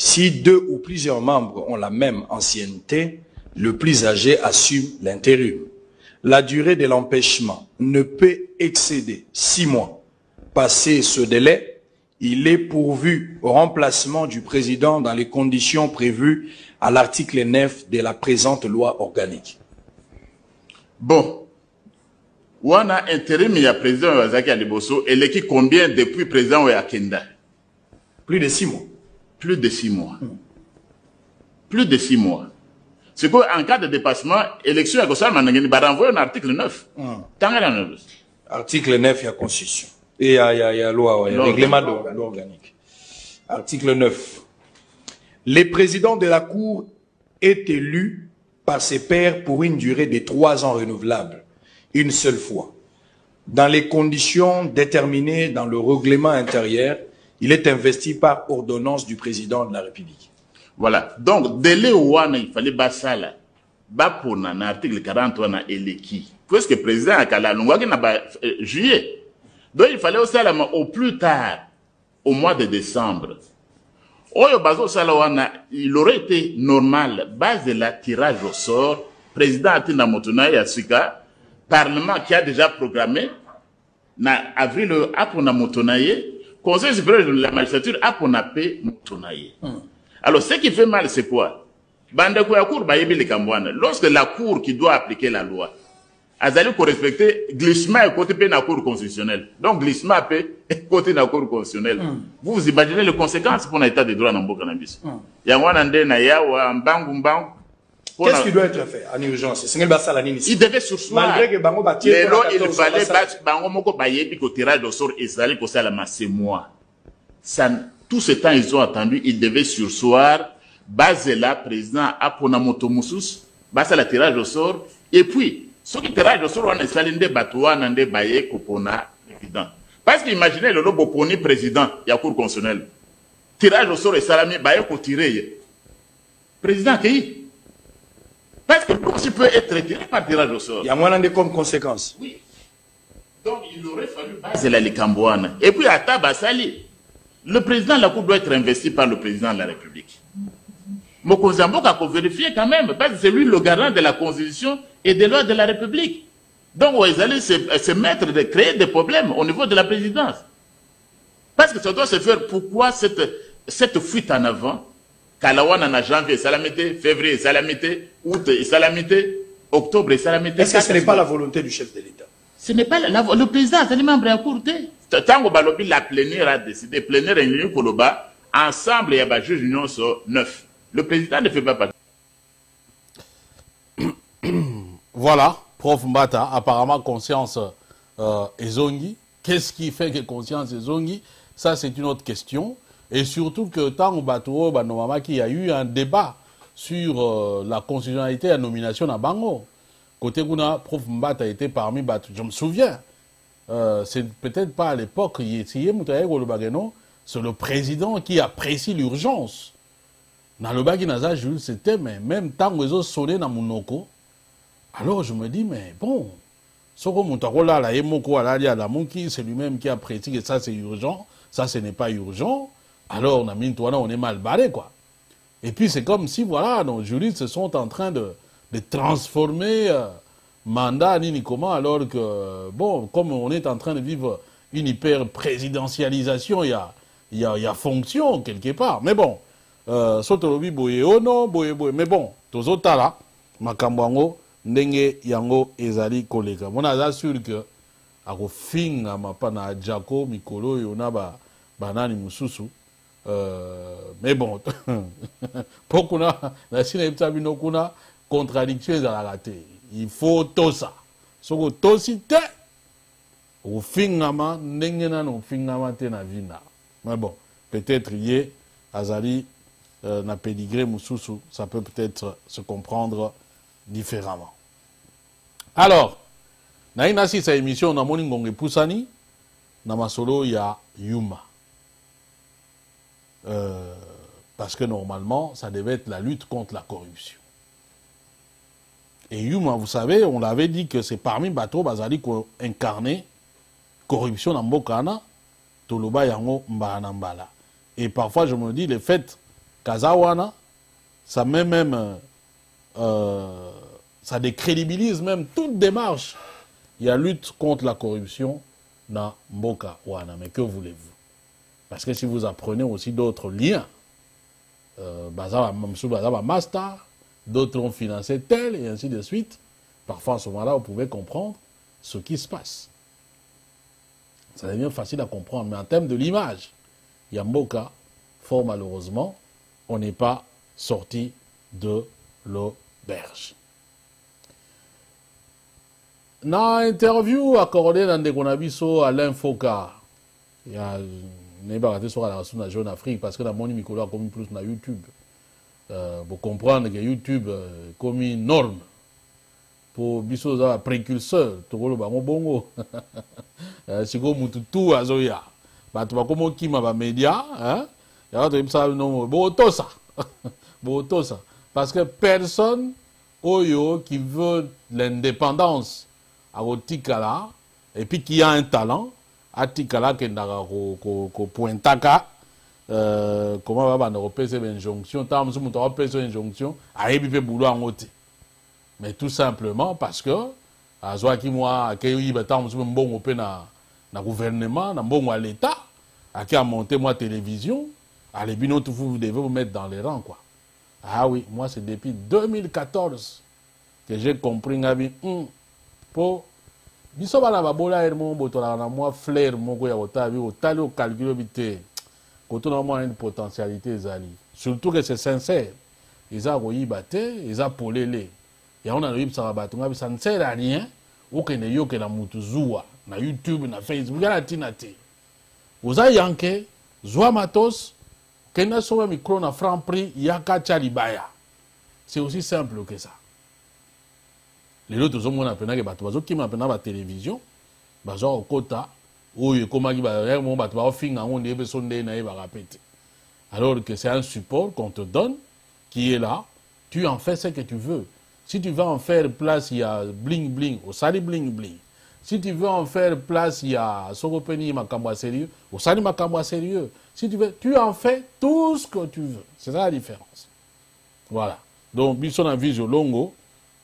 Si deux ou plusieurs membres ont la même ancienneté, le plus âgé assume l'intérim. La durée de l'empêchement ne peut excéder six mois. Passé ce délai, il est pourvu au remplacement du président dans les conditions prévues à l'article neuf de la présente loi organique. Bon. On a intérim, il y a président Wazaki Aliboso, et l'équipe combien depuis président Oyakenda? Plus de six mois. Plus de six mois. Mmh. Plus de six mois. C'est qu'en cas de dépassement, élection à Gossal, il va renvoyer un article neuf. Mmh. Article neuf, il y a constitution. Et il y a, il y a loi, il y a règlement organique. Article neuf. Les présidents de la Cour est élu par ses pairs pour une durée de trois ans renouvelable, une seule fois. Dans les conditions déterminées dans le règlement intérieur, il est investi par ordonnance du président de la République. Voilà. Donc, délai ouana, il fallait bas ça là. Bas pour nan, article quarante, on a éleki. Parce que le président a kala, l'ongwa n'a pas juillet. Donc, il fallait au salama au plus tard, au mois de décembre. Oyo bazo salawana, il aurait été normal, base de la tirage au sort, président Katenda Mutunayi Yasuka, parlement qui a déjà programmé, na avril, apona Mutunayi, Conseil supérieur de la magistrature a pour napé Mutunayi. Alors, ce qui fait mal, c'est quoi? Lorsque la Cour qui doit appliquer la loi, Azali pour respecter glissement et côté de la Cour constitutionnelle. Donc, glissement et côté de la Cour constitutionnelle. Mm. Vous vous imaginez les conséquences pour l'état des droits dans le cannabis. Qu'est-ce qui doit être fait en urgence? Il devait sursoir. Malgré que Bango bâtit. Les lois, il fallait battre Bango Moko Baye, puis qu'au tirage au sort, et ça allait pour ça la masse, c'est moi. Tout ce temps, ils ont attendu, ils devaient sursoir. Basela, président, Aponamoto Moussous, Basela, tirage au sort. Et puis, ceux qui tirage au sort, on est salé, de Batoua, Nande Baye, Kopona, évident. Parce qu'imaginez le lobo Poni, président, il y a cour constitutionnelle. Tirage au sort, et salami, Baye, Kotireye. Président, qui? Parce que tu peux être retiré par tirage au sort. Il y a moins de comme conséquence. Oui. Donc il aurait fallu baser la Likambouane. Et puis à Tabasali, le président de la Cour doit être investi par le président de la République. Mokozambo a vérifié quand même, parce que c'est lui le garant de la Constitution et des lois de la République. Donc ils allaient se, se mettre de créer des problèmes au niveau de la présidence. Parce que ça doit se faire. Pourquoi cette, cette fuite en avant? Kalawana na janvier, salamité, février, salamité, août, salamité, octobre, salamité. Est-ce que ce n'est pas la volonté du chef de l'État? Ce n'est pas la, la, le président, c'est les membres à court. Tango Balobi, la plénière a décidé, plénière et l'union Koloba, ensemble, il y a un juge union sur neuf. Le président ne fait pas partie. Voilà, prof Mbata, apparemment conscience euh, Ezongi. Qu'est-ce qui fait que conscience Ezongi? Ça, c'est une autre question. Et surtout que tant qu'il y a eu un débat sur euh, la constitutionnalité et la nomination à Bango. Côté Gouna, prof Mbata a été parmi Batou. Je me souviens, euh, c'est peut-être pas à l'époque, c'est le président qui apprécie l'urgence. Dans le Baginaza, c'était, mais même tant que les autres sonnaient dans Mounoko. Alors je me dis, mais bon, Soko Montarola, la Emoko, la Lia, la Monki, c'est lui-même qui a précisé que ça c'est urgent, ça ce n'est pas urgent. Alors, on a mis toi là, on est mal barré, quoi. Et puis, c'est comme si, voilà, nos juristes sont en train de, de transformer euh, mandat ni comment, alors que, bon, comme on est en train de vivre une hyper-présidentialisation, il y a, y, a, y a fonction, quelque part. Mais bon, euh, Sotolobi, boye, oh non, boye, boye. Mais bon, Tozotala, Makambango, Ndenge, Yango, Ezali, Koleka. On a sûr que, à Rofing, à Mapana, à Djako, Mikolo, Yonaba, Banani, Moussousou. Euh, mais bon, pour qu'on a la Sinebtabino qu'on a contradictueux à la raté, il faut tout ça. Ce que tout cité, au finama, n'engena non finama tena vina. Mais bon, peut-être yé, Azali, euh, na pédigré moussousou, ça peut peut-être se comprendre différemment. Alors, na inasi sa émission, na moni ngonge poussani, na masolo ya Yuma. Euh, parce que normalement, ça devait être la lutte contre la corruption. Et Yuma, vous savez, on l'avait dit que c'est parmi Bato Bazali qu'on incarnait corruption dans Mbokana, Toloba Yango Mbanambala. Et parfois, je me dis, le fait Kazawana, ça met même, euh, ça décrédibilise même toute démarche. Il y a lutte contre la corruption dans Mbokawana. Mais que voulez-vous? Parce que si vous apprenez aussi d'autres liens, euh, Master, d'autres ont financé tel, et ainsi de suite, parfois à ce moment-là, vous pouvez comprendre ce qui se passe. Ça devient facile à comprendre, mais en termes de l'image, Yamboka, fort malheureusement, on n'est pas sorti de l'auberge. Dans l'interview accordée dans Ndegonabiso à l'Infoca, il y a... N'ébarrassez sur la raison de la jeune Afrique parce que dans mon micro comme plus na YouTube, euh, pour comprendre que YouTube euh, comme une norme pour bisoza précurseur, tout le monde bongo. Si comme tout azoya, bah tu vas comme qui m'a média, hein? Y a d'autres ça non, bon tout ça, bon tout ça, parce que personne Oyo qui veut l'indépendance à Otikala et puis qui a un talent. Atikala kendaga ko ko pointaka euh comment va bana repese benjonction tam so muto repese benjonction ayebi pe boulou angote mais tout simplement parce que azwa ki moi akeyi batam so mbongo pe na na gouvernement na mbongo à l'état aki a monté moi télévision à les bino tout vous devez vous mettre dans les rangs quoi. Ah oui, moi c'est depuis deux mille quatorze que j'ai compris ngabi pour biso bana babola ermo botola na moi flair moko ya otavi otali o calculo bité koto na moi une potentialité ezali surtout que c'est sincère eza koyiba te eza polele ya ona loyiba sa bato ngabi ça ne sert à rien okende yoke na mutu zuwa na YouTube na Facebook ya tina te oza yanke zwa matos kenda soba micro na franc prix ya kacha libaya c'est aussi simple que ça. Les autres hommes ont appris que Batoazo qui m'a la télévision, Bazar au Kota, où il y a comme qui va mon Batoa fin à on est sonné naïve à répéter. Alors que c'est un support qu'on te donne, qui est là, tu en fais ce que tu veux. Si tu veux en faire place, il y a bling bling, au sali bling bling. Si tu veux en faire place, il y a Sogopeni Macamba sérieux, au sali Macamba sérieux. Si tu veux, tu en fais tout ce que tu veux. C'est ça la différence. Voilà. Donc, Bisson a vu Longo.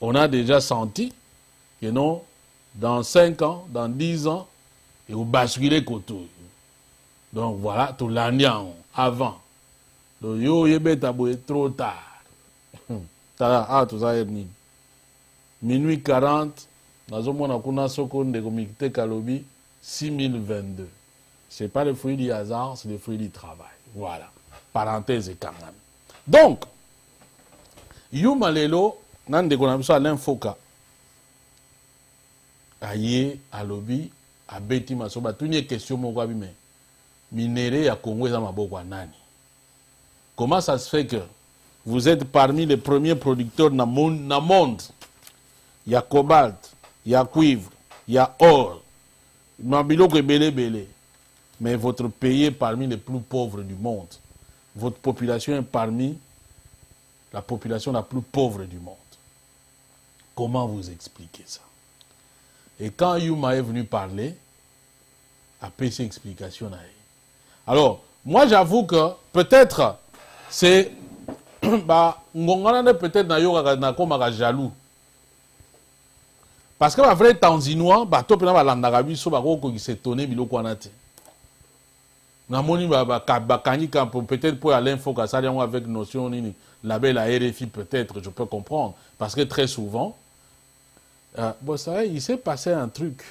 On a déjà senti que non, dans cinq ans, dans dix ans, et vous basculez autour. Donc voilà, tout l'année avant. Donc, yo, yébé, taboué, trop tard. Ah, tout ça, yébé. minuit quarante, dans on a kuna sokon de comité Kalobi, six mille vingt-deux. Ce n'est pas le fruit du hasard, c'est le fruit du travail. Voilà. Parenthèse et carname. Donc, Yuma lelo, Nande qu'on a vu ça à l'infoca. Aïe, à lobby, à Betty Masoba, tout n'est question, mon gars, mais minéré à Congo et à Mabouanani. Comment ça se fait que vous êtes parmi les premiers producteurs dans le monde? Il y a cobalt, il y a cuivre, il y a or. Mabiloko est belé, belé. Mais votre pays est parmi les plus pauvres du monde. Votre population est parmi la population la plus pauvre du monde. Comment vous expliquez ça? Et quand Yuma est venu parler, après ces explications, alors, moi j'avoue que peut-être c'est. Bah, peut-être na jaloux. Parce que la vraie Tanzinois, bah, toi, pendant l'Andarabie, so, bah, qui s'étonnait, Milo Kwanate. Namoni, bah, Kanika, peut-être pour aller info, Kassalian, avec notion, la belle à R F I, peut-être, je peux comprendre. Parce que très souvent, euh, bon, ça va, il s'est passé un truc.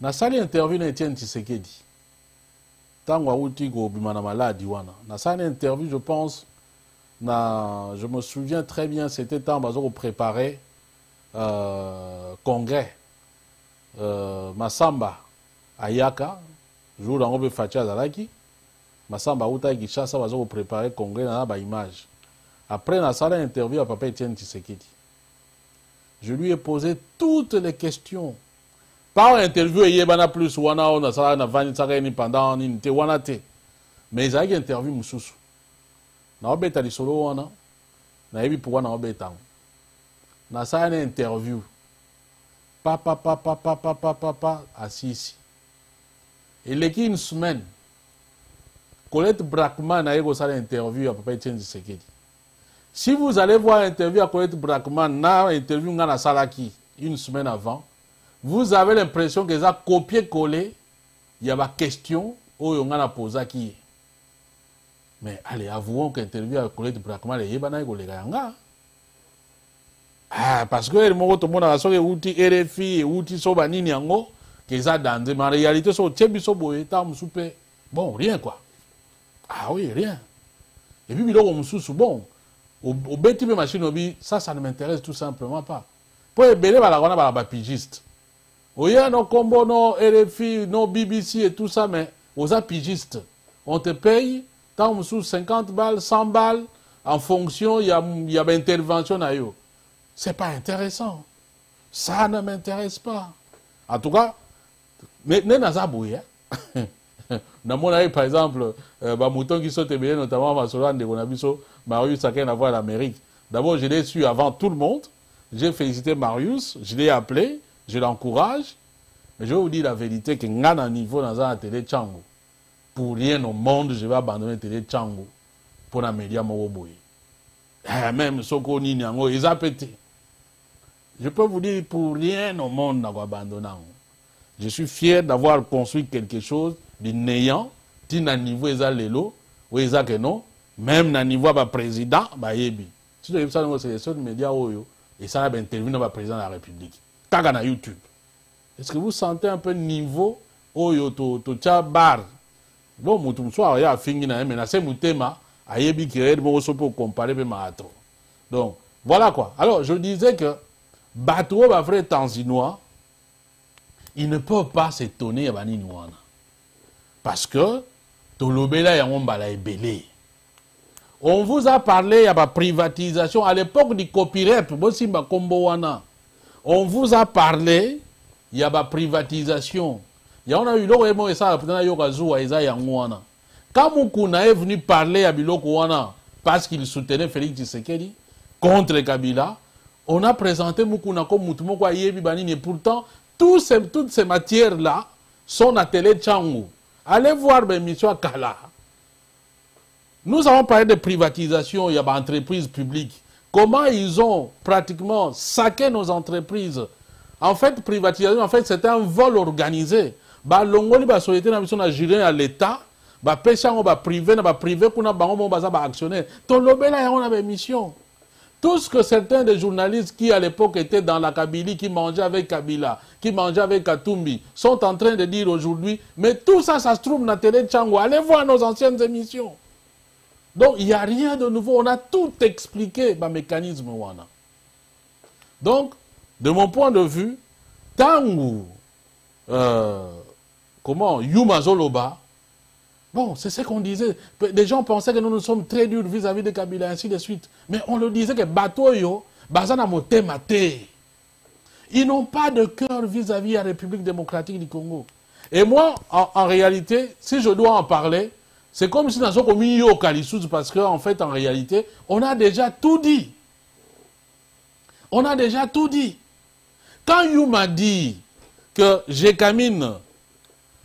Nassali interview Etienne Tshisekedi. Tango Aoutigo, Bimanamala, Diwana. Nassali interview, je pense. Na, je me souviens très bien, c'était temps où on préparait le euh, congrès euh, Macamba à Yaka, jour où on fait Zalaki, Macamba où on préparait le congrès dans la image. Après, dans la interview à Papa Etienne Tshisekedi, je lui ai posé toutes les questions. Par interview, il y a plus, on a une interview, mais il y a une interview Moussous. Na obeta li solo wana na ebi pour wana obeta na sa na interview papa papa papa papa papa assis et leki une semaine Colette Braeckman a eu sa interview à Papa Etienne Tshisekedi. Si vous allez voir l'interview à Colette Braeckman na interview nga na salaki une semaine avant, vous avez l'impression que ça copier coller il y a ba question oyo nga na posa ki. Mais allez, avouons qu'interview avec Colette Braeckman, il y a des gens. Ah, parce que tout le monde a des outils R F I, des outils Sobanini, qui ont dans mais en réalité, ils ont des bon, rien quoi. Ah oui, rien. Et puis, ils ont des bon, au B T P machine, ça, ça ne m'intéresse tout simplement pas. Pour les belles, ils ont des pigistes. Il y a des combos, des R F I, des B B C et tout ça, mais aux pigistes, on te paye. Tant que sous cinquante balles, cent balles, en fonction, il y a, y a une intervention. Ce n'est pas intéressant. Ça ne m'intéresse pas. En tout cas, maintenant, ça bouille. Dans mon avis, par exemple, les moutons qui sont éveillés, notamment ma Solande, on a vu Marius Saken avoir l'Amérique. D'abord, je l'ai su avant tout le monde. J'ai félicité Marius, je l'ai appelé, je l'encourage. Mais je vais vous dire la vérité que n'a un niveau dans la Télé Tshangu. Pour rien au monde, je vais abandonner Télé Tshangu pour la média Moroboy. Même Soko Ninyango, ils ont pété. Je peux vous dire, pour rien au monde, je vais abandonner. Je suis fier d'avoir construit quelque chose de néant, qui n'a niveau ils ont l'élo, ou ils ont que non, même n'a niveau de président, si vous avez ça, c'est les seuls médias Oyo, et ça, va intervenir le président de la République. Tagana YouTube. Est-ce que vous sentez un peu le niveau Oyo, to Tchabar? Bon, mon soir, il y a fini, mais c'est mon thème. Il y a des gens qui ont comparé avec ma atro. Donc, voilà quoi. Alors, je disais que Bato, le vrai Tanzinois, il ne peut pas s'étonner à Bani Nouana. Parce que, Tolobela et Ombala est belé. On vous a parlé de la privatisation à l'époque du copyright. On vous a parlé de la privatisation. Il y a eu l'autre mot et ça, il y a eu l'autre. Quand Moukouna est venu parler à Bilokouana parce qu'il soutenait Félix Tshisekedi contre Kabila, on a présenté Moukouna comme Moutoumoko Ayebi Banini. Et pourtant, toutes ces, toutes ces matières-là sont à Télé Tshangu. Allez voir mes missions à Kala. Nous avons parlé de privatisation, il y a des entreprises publiques. Comment ils ont pratiquement saqué nos entreprises. En fait, privatisation, en fait, c'était un vol organisé. Bah l'ongoli bah société na mission na gérer à l'État bah péché on bah privé na bah privé qu'on a bah on bah ça bah actionnaire ton lobé là on avait mission tout ce que certains des journalistes qui à l'époque étaient dans la Kabylie qui mangeaient avec Kabila qui mangeaient avec Katumbi sont en train de dire aujourd'hui mais tout ça ça se trouve na Télé Tshangu allez voir nos anciennes émissions donc il y a rien de nouveau on a tout expliqué bah mécanisme wana donc de mon point de vue Tshangu euh, comment Yuma Zoloba. Bon, c'est ce qu'on disait. Des gens pensaient que nous nous sommes très durs vis-à-vis de Kabila, ainsi de suite. Mais on le disait que Batoyo, Bazana Moté Maté. Ils n'ont pas de cœur vis-à-vis de la République démocratique du Congo. Et moi, en, en réalité, si je dois en parler, c'est comme si nous avons commis Yo Kalissouz, parce qu'en fait, en réalité, on a déjà tout dit. on a déjà tout dit. Quand Yuma dit que Gécamine,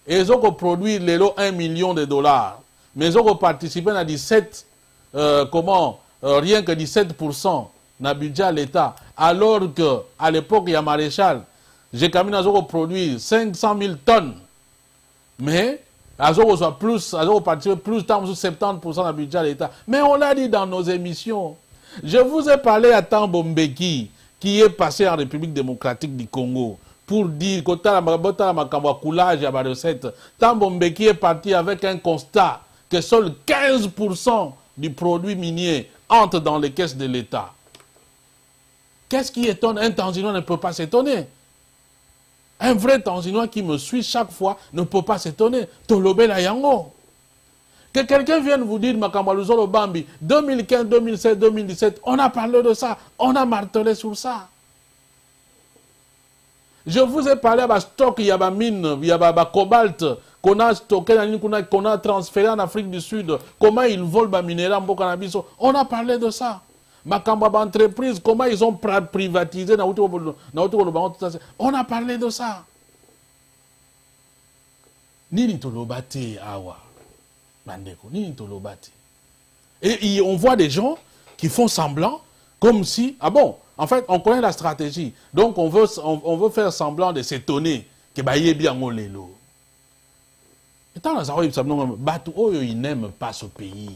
ils ont produit les lots un million de dollars, mais ils ont participé à dix-sept, euh, comment, euh, rien que dix-sept pour cent dans le budget de l'État, alors qu'à l'époque, il y a Maréchal, Gécamine a produit cinq cent mille tonnes, mais ils ont plus, participé plus de soixante-dix pour cent dans le budget de l'État. Mais on l'a dit dans nos émissions. Je vous ai parlé à Tambo Mbeki, qui est passé en République démocratique du Congo, pour dire que Tambo Mbeki est parti avec un constat que seuls quinze pour cent du produit minier entre dans les caisses de l'État. Qu'est-ce qui étonne? Un Tanzinois ne peut pas s'étonner. Un vrai Tanzinois qui me suit chaque fois ne peut pas s'étonner. Tolobé la yango. Que quelqu'un vienne vous dire, Macamba Luzolo Bambi, deux mille quinze, deux mille seize, deux mille dix-sept, on a parlé de ça, on a martelé sur ça. Je vous ai parlé de stock, il y a des mines, il y a des cobalt qu'on a stocké, qu'on a transféré en Afrique du Sud, comment ils volent les minéraux, on a parlé de ça. Macamba entreprise, comment ils ont privatisé, on a parlé de ça. Nini tolobati awa. Et on voit des gens qui font semblant comme si... Ah bon, en fait, on connaît la stratégie. Donc, on veut, on, on veut faire semblant de s'étonner que bah, il est bien au lélo. Et tant que ça, ils n'aiment pas ce pays.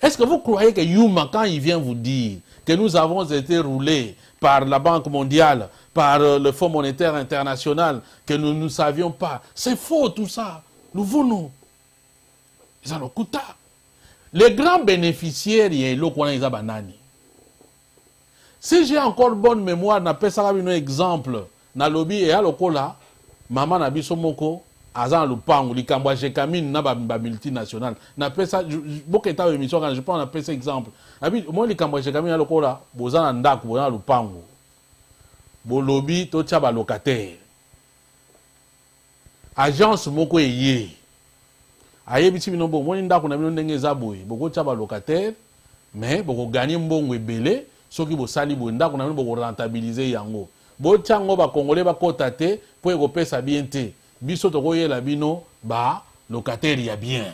Est-ce que vous croyez que Yuma, quand il vient vous dire que nous avons été roulés par la Banque mondiale, par le Fonds monétaire international, que nous ne savions pas, c'est faux tout ça. Nous voulons. Ils ont coûté. Les grands bénéficiaires, ils ont banani. Si j'ai encore bonne mémoire, je vais vous donner un exemple. Dans le lobby, et à l'okola, maman a dit somoko, azan lupang, li kambwa jekamine na ba multinationale. Na pesa, beaucoup état émission quand je prends un petit exemple. Abi moi li kambwa jekamine à l'okola, bozan ndak bozan lupango. Bo lobby to tcha ba locataire. Agence moko yé. Ayebiti minombo moni nda kuna minombo ndenge zaboye boko tshaba locataire mais boko gagner mbongo ebele soki bo sali bo nda kuna minombo boko rentabiliser yango bo tsango ba congolais ba kota te po eko pesa bien te biso tokoyela bino ba locataire ya bien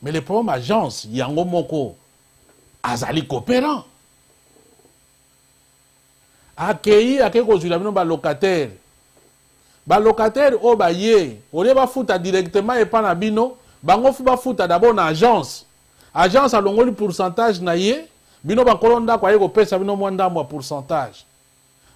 mais le problème agence yango moko azali coopérant akei akeko zula bino ba locataire. Ba locataire o ba ye, on va foutre directement et pas na bino, bango fuba foutre d'abord na agence. Agence a longoli pourcentage na ye, bino ba kolonda kwa yego pesa bino mwanda mwa pourcentage.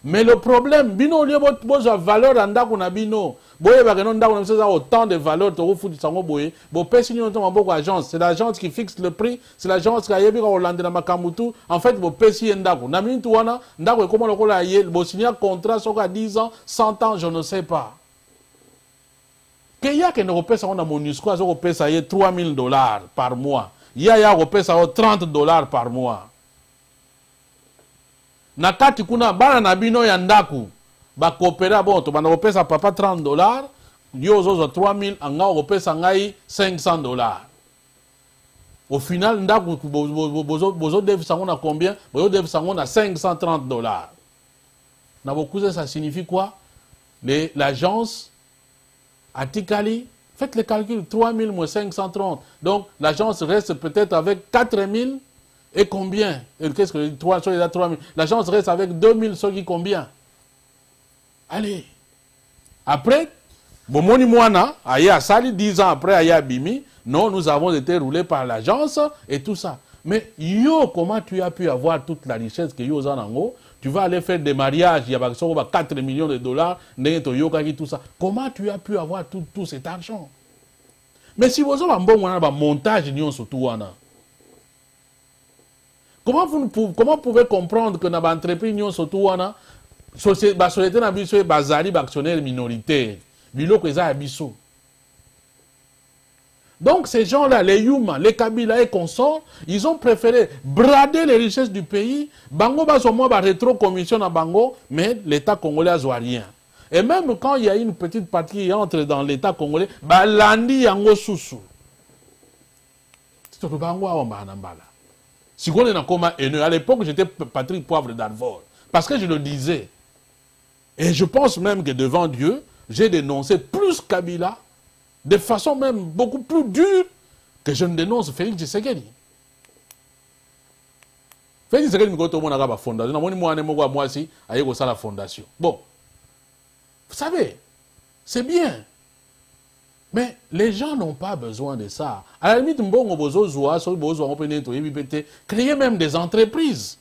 Mais le problème, bino lié bozo valeur anda kuna bino, boye ba keno nda kuna mseza autant de valeur to foutre sango boye, bo pesa ni onto maboko agence, c'est l'agence qui fixe le prix, c'est l'agence qui ayebika olande na makamutu, en fait bo pesa nda kuna, na mintu wana nda ko komo lokola ye, bo signer contrat soka dix ans, cent ans, je ne sais pas. Keya ke no pesa ona MONUSCO azo ko pesa ye trois mille dollars par mois. Ya ya ko pesa o trente dollars par mois. Nakati kuna bana na bino ya ndaku ba coopérer bon to bana kopesa papa trente dollars dio zozo trois mille anga kopesa ngai cinq cents dollars au final ndaku bozo bozo dev sango na combien bozo dev sango na cinq cent trente dollars na bokuze ça signifie quoi l'agence atikali faites le calcul trois mille moins cinq cent trente donc l'agence reste peut-être avec quatre mille. Et combien? Qu'est-ce que trois mille? L'agence reste avec deux mille, ce qui combien? Allez. Après, Bomoni Mwana, Aya Sali, dix ans après, Aya Bimi, non, nous avons été roulés par l'agence et tout ça. Mais yo, comment tu as pu avoir toute la richesse que yo zanango? Tu vas aller faire des mariages, il y a quatre millions de dollars, tout ça. Comment tu as pu avoir tout, tout cet argent? Mais si vous avez un bon montage, nous sommes tout wana. Comment vous, comment vous pouvez comprendre que dans l'entreprise, nous sommes société d'actionnaires minoritaires. Donc ces gens-là, les Yuma, les Kabila et consorts, ils ont préféré brader les richesses du pays. Bango va au moins rétro-commission à Bango, mais l'État congolais n'a rien. Et même quand il y a une petite partie qui entre dans l'État congolais, l'Andi yango sousou. C'est tout le Bango à Omba Nambala. Si on est dans le coma haineux, à l'époque, j'étais Patrick Poivre d'Arvor. Parce que je le disais. Et je pense même que devant Dieu, j'ai dénoncé plus Kabila, de façon même beaucoup plus dure que je ne dénonce Félix Tshisekedi. Félix Tshisekedi, je suis la fondation. Je suis la fondation. Bon. Vous savez, c'est bien. Mais les gens n'ont pas besoin de ça. À la limite, créer même des entreprises.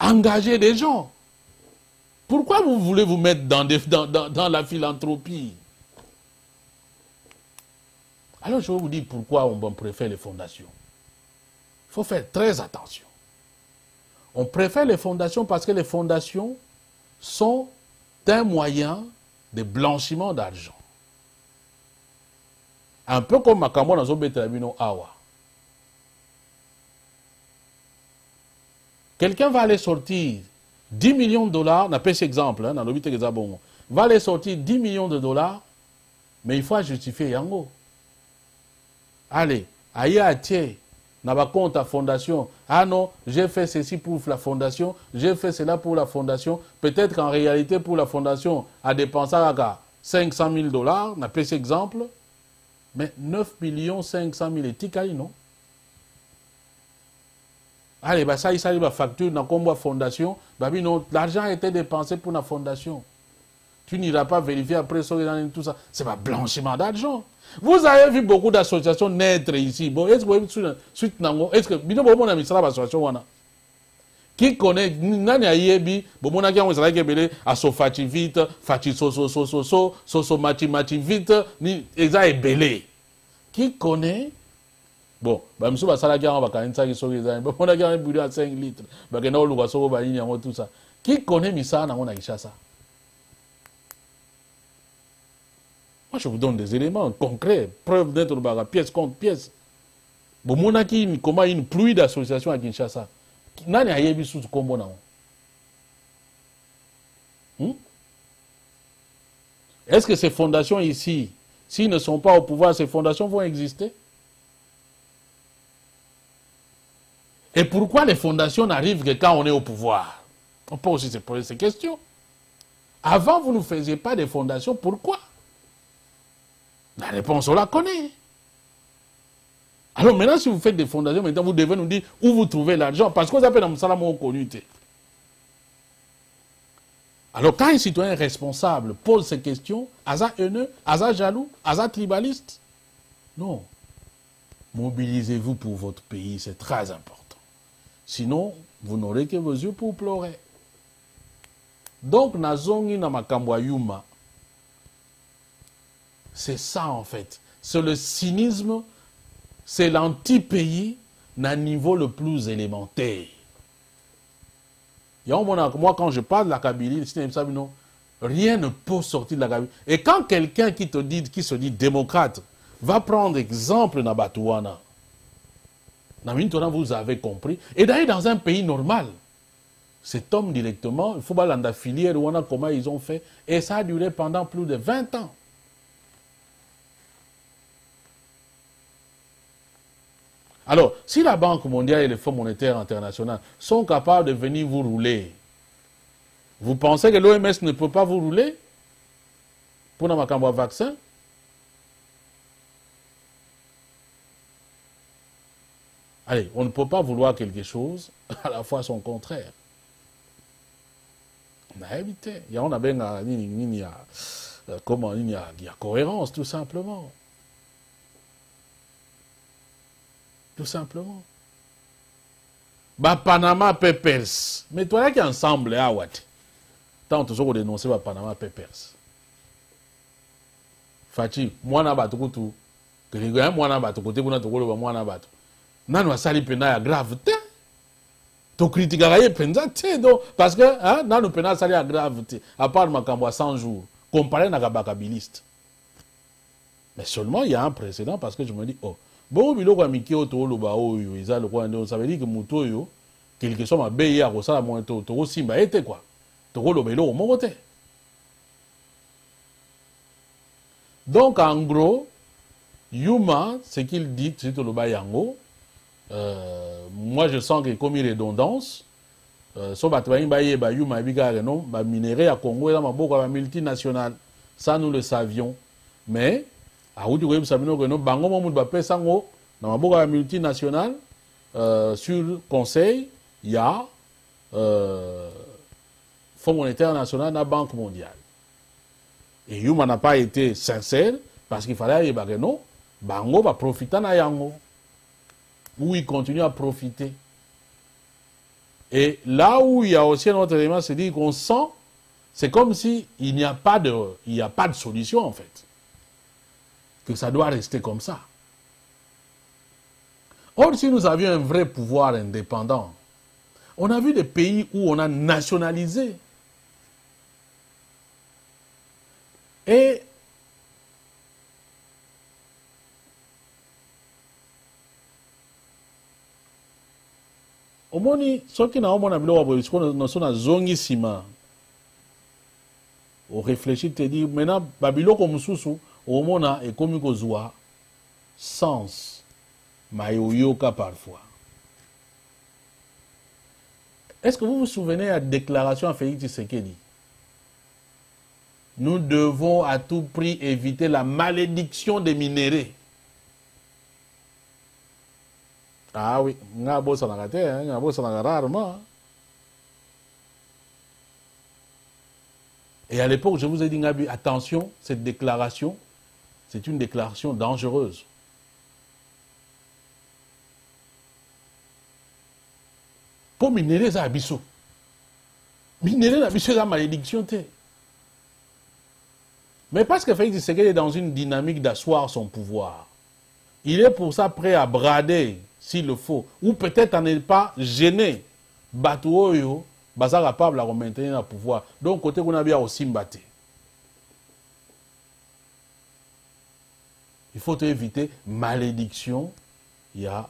Engager des gens. Pourquoi vous voulez vous mettre dans, des, dans, dans, dans la philanthropie? Alors je vais vous dire pourquoi on préfère les fondations. Il faut faire très attention. On préfère les fondations parce que les fondations sont un moyen de blanchiment d'argent. Un peu comme Macamba dans Zobé Trabino Awa. Quelqu'un va aller sortir dix millions de dollars, on a pris cet exemple, hein, dans le huit va aller sortir dix millions de dollars, mais il faut justifier Yango. Allez, aïe à tié, n'a pas compte à fondation. Ah non, j'ai fait ceci pour la fondation, j'ai fait cela pour la fondation. Peut-être qu'en réalité, pour la fondation, à dépenser à cinq cent mille dollars, on a pris cet exemple. Mais neuf millions cinq cent mille et Tikali, non? Allez, bah, ça, il s'arrive à facture dans la fondation. Bah, non, l'argent a été dépensé pour la fondation. Tu n'iras pas vérifier après ça, tout ça. C'est pas blanchiment d'argent. Vous avez vu beaucoup d'associations naître ici. Bon, est-ce que vous avez vu suite nango? Est-ce que bino bon administra l'association wana? Qui connaît nani ayebi? Bon, mon ami, on s'arrête belé asofati vite, fati so so so so so so so mati mati vite ni exact belé. Qui connaît? Bon, bah monsieur Basalagi on va quand même ça qui sort exact. Bon, mon ami, on brûle à cinq litres. Bah que non, l'ouvrage sauve bah il y a tout ça. Qui connaît misa nango na kisha ça? Moi, je vous donne des éléments concrets, preuve d'être pièce contre pièce. Bon, mon ami, comment une pluie d'associations à Kinshasa? Nani a yébi sous combo non? Est-ce que ces fondations ici, s'ils ne sont pas au pouvoir, ces fondations vont exister? Et pourquoi les fondations n'arrivent que quand on est au pouvoir? On peut aussi se poser ces questions. Avant, vous ne faisiez pas des fondations, pourquoi? La réponse, on la connaît. Alors maintenant, si vous faites des fondations, maintenant vous devez nous dire où vous trouvez l'argent. Parce qu'on appelle un salam au connuté. Alors quand un citoyen responsable pose ces questions, asa haineux, asa jaloux, asa tribaliste, non. Mobilisez-vous pour votre pays, c'est très important. Sinon, vous n'aurez que vos yeux pour pleurer. Donc, nazongi na makambo Yuma. C'est ça en fait. C'est le cynisme, c'est l'anti-pays d'un niveau le plus élémentaire. Moi, quand je parle de la Kabylie, rien ne peut sortir de la Kabylie. Et quand quelqu'un qui, qui se dit démocrate va prendre exemple dans Batouana, vous avez compris. Et d'ailleurs, dans un pays normal, cet homme directement, il faut pas la filière, comment ils ont fait. Et ça a duré pendant plus de vingt ans. Alors, si la Banque mondiale et le Fonds monétaire international sont capables de venir vous rouler, vous pensez que l'O M S ne peut pas vous rouler pour un vaccin? Allez, on ne peut pas vouloir quelque chose, à la fois son contraire. On a évité. Il y a cohérence, tout simplement. Tout simplement. Bah, Panama Papers. Mais toi, là, qui ensemble, hein, what? Tant que vous dénoncez bah, Panama Papers. Fati, moi, n'a pas tout tout. Que les gars, moi, n'a pas tout côté, vous n'a pas tout côté, moi, n'a pas tout. Non, non, ça, les pénales, grave, t'es. Tu critiques, t'es, donc. Parce que, hein, non, le pénal, ça, les grave, t'es. À part, ma cambois, cent jours. Comparé à la bakabiliste. Mais seulement, il y a un précédent parce que je me dis, oh. Bon, il y a des gens qui ont été en train de se faire. Ça veut dire que Moutoyo, quelque chose, il y a des gens qui ont été en train de se faire. Il y a des gens qui ont Donc, en gros, Yuma, ce qu'il dit, c'est que le Bayango, moi je sens que comme il est redondance, so bataille baye ba Yuma bigare non, ba minerai à Congo et là maboko ba multinationale, ça nous le savions. Mais à où tu vois ça mino que non bango mo ba pesango na maboko ba multinationale euh, sur conseil, il y a euh, Fonds monétaire national, la Banque mondiale. Et Yuma n'a pas été sincère parce qu'il fallait aller bagarre non, bango va profiter na yango. Où il continue à profiter. Et là où il y a aussi un autre élément, c'est dire qu'on sent, c'est comme s'il n'y a pas de, il n'y a pas de solution en fait. Que ça doit rester comme ça. Or, si nous avions un vrai pouvoir indépendant, on a vu des pays où on a nationalisé. Et au moins, ce qui est dans mon avis, c'est que nous sommes dans la zone ici. On réfléchit et dit, maintenant, Babylone comme Soussou, au moins, et comme il y a sens, mais il y a parfois. Est-ce que vous vous souvenez de la déclaration à Félix Tshisekedi? Nous devons à tout prix éviter la malédiction des minéraux. Ah oui, on a beau s'en arrêter, on a beau s'en arrêter rarement. Et à l'époque, je vous ai dit, attention, cette déclaration, c'est une déclaration dangereuse. Pour minéraux, c'est abyssaux. Minéraux, c'est la malédiction. Mais parce que Félix Tshisekedi est dans une dynamique d'asseoir son pouvoir, il est pour ça prêt à brader s'il le faut, ou peut-être n'en est pas gêné. Batou Oyo, Baza capable à maintenir le pouvoir. Donc, côté qu'on a bien aussi battu. Il faut éviter malédiction, il n'y a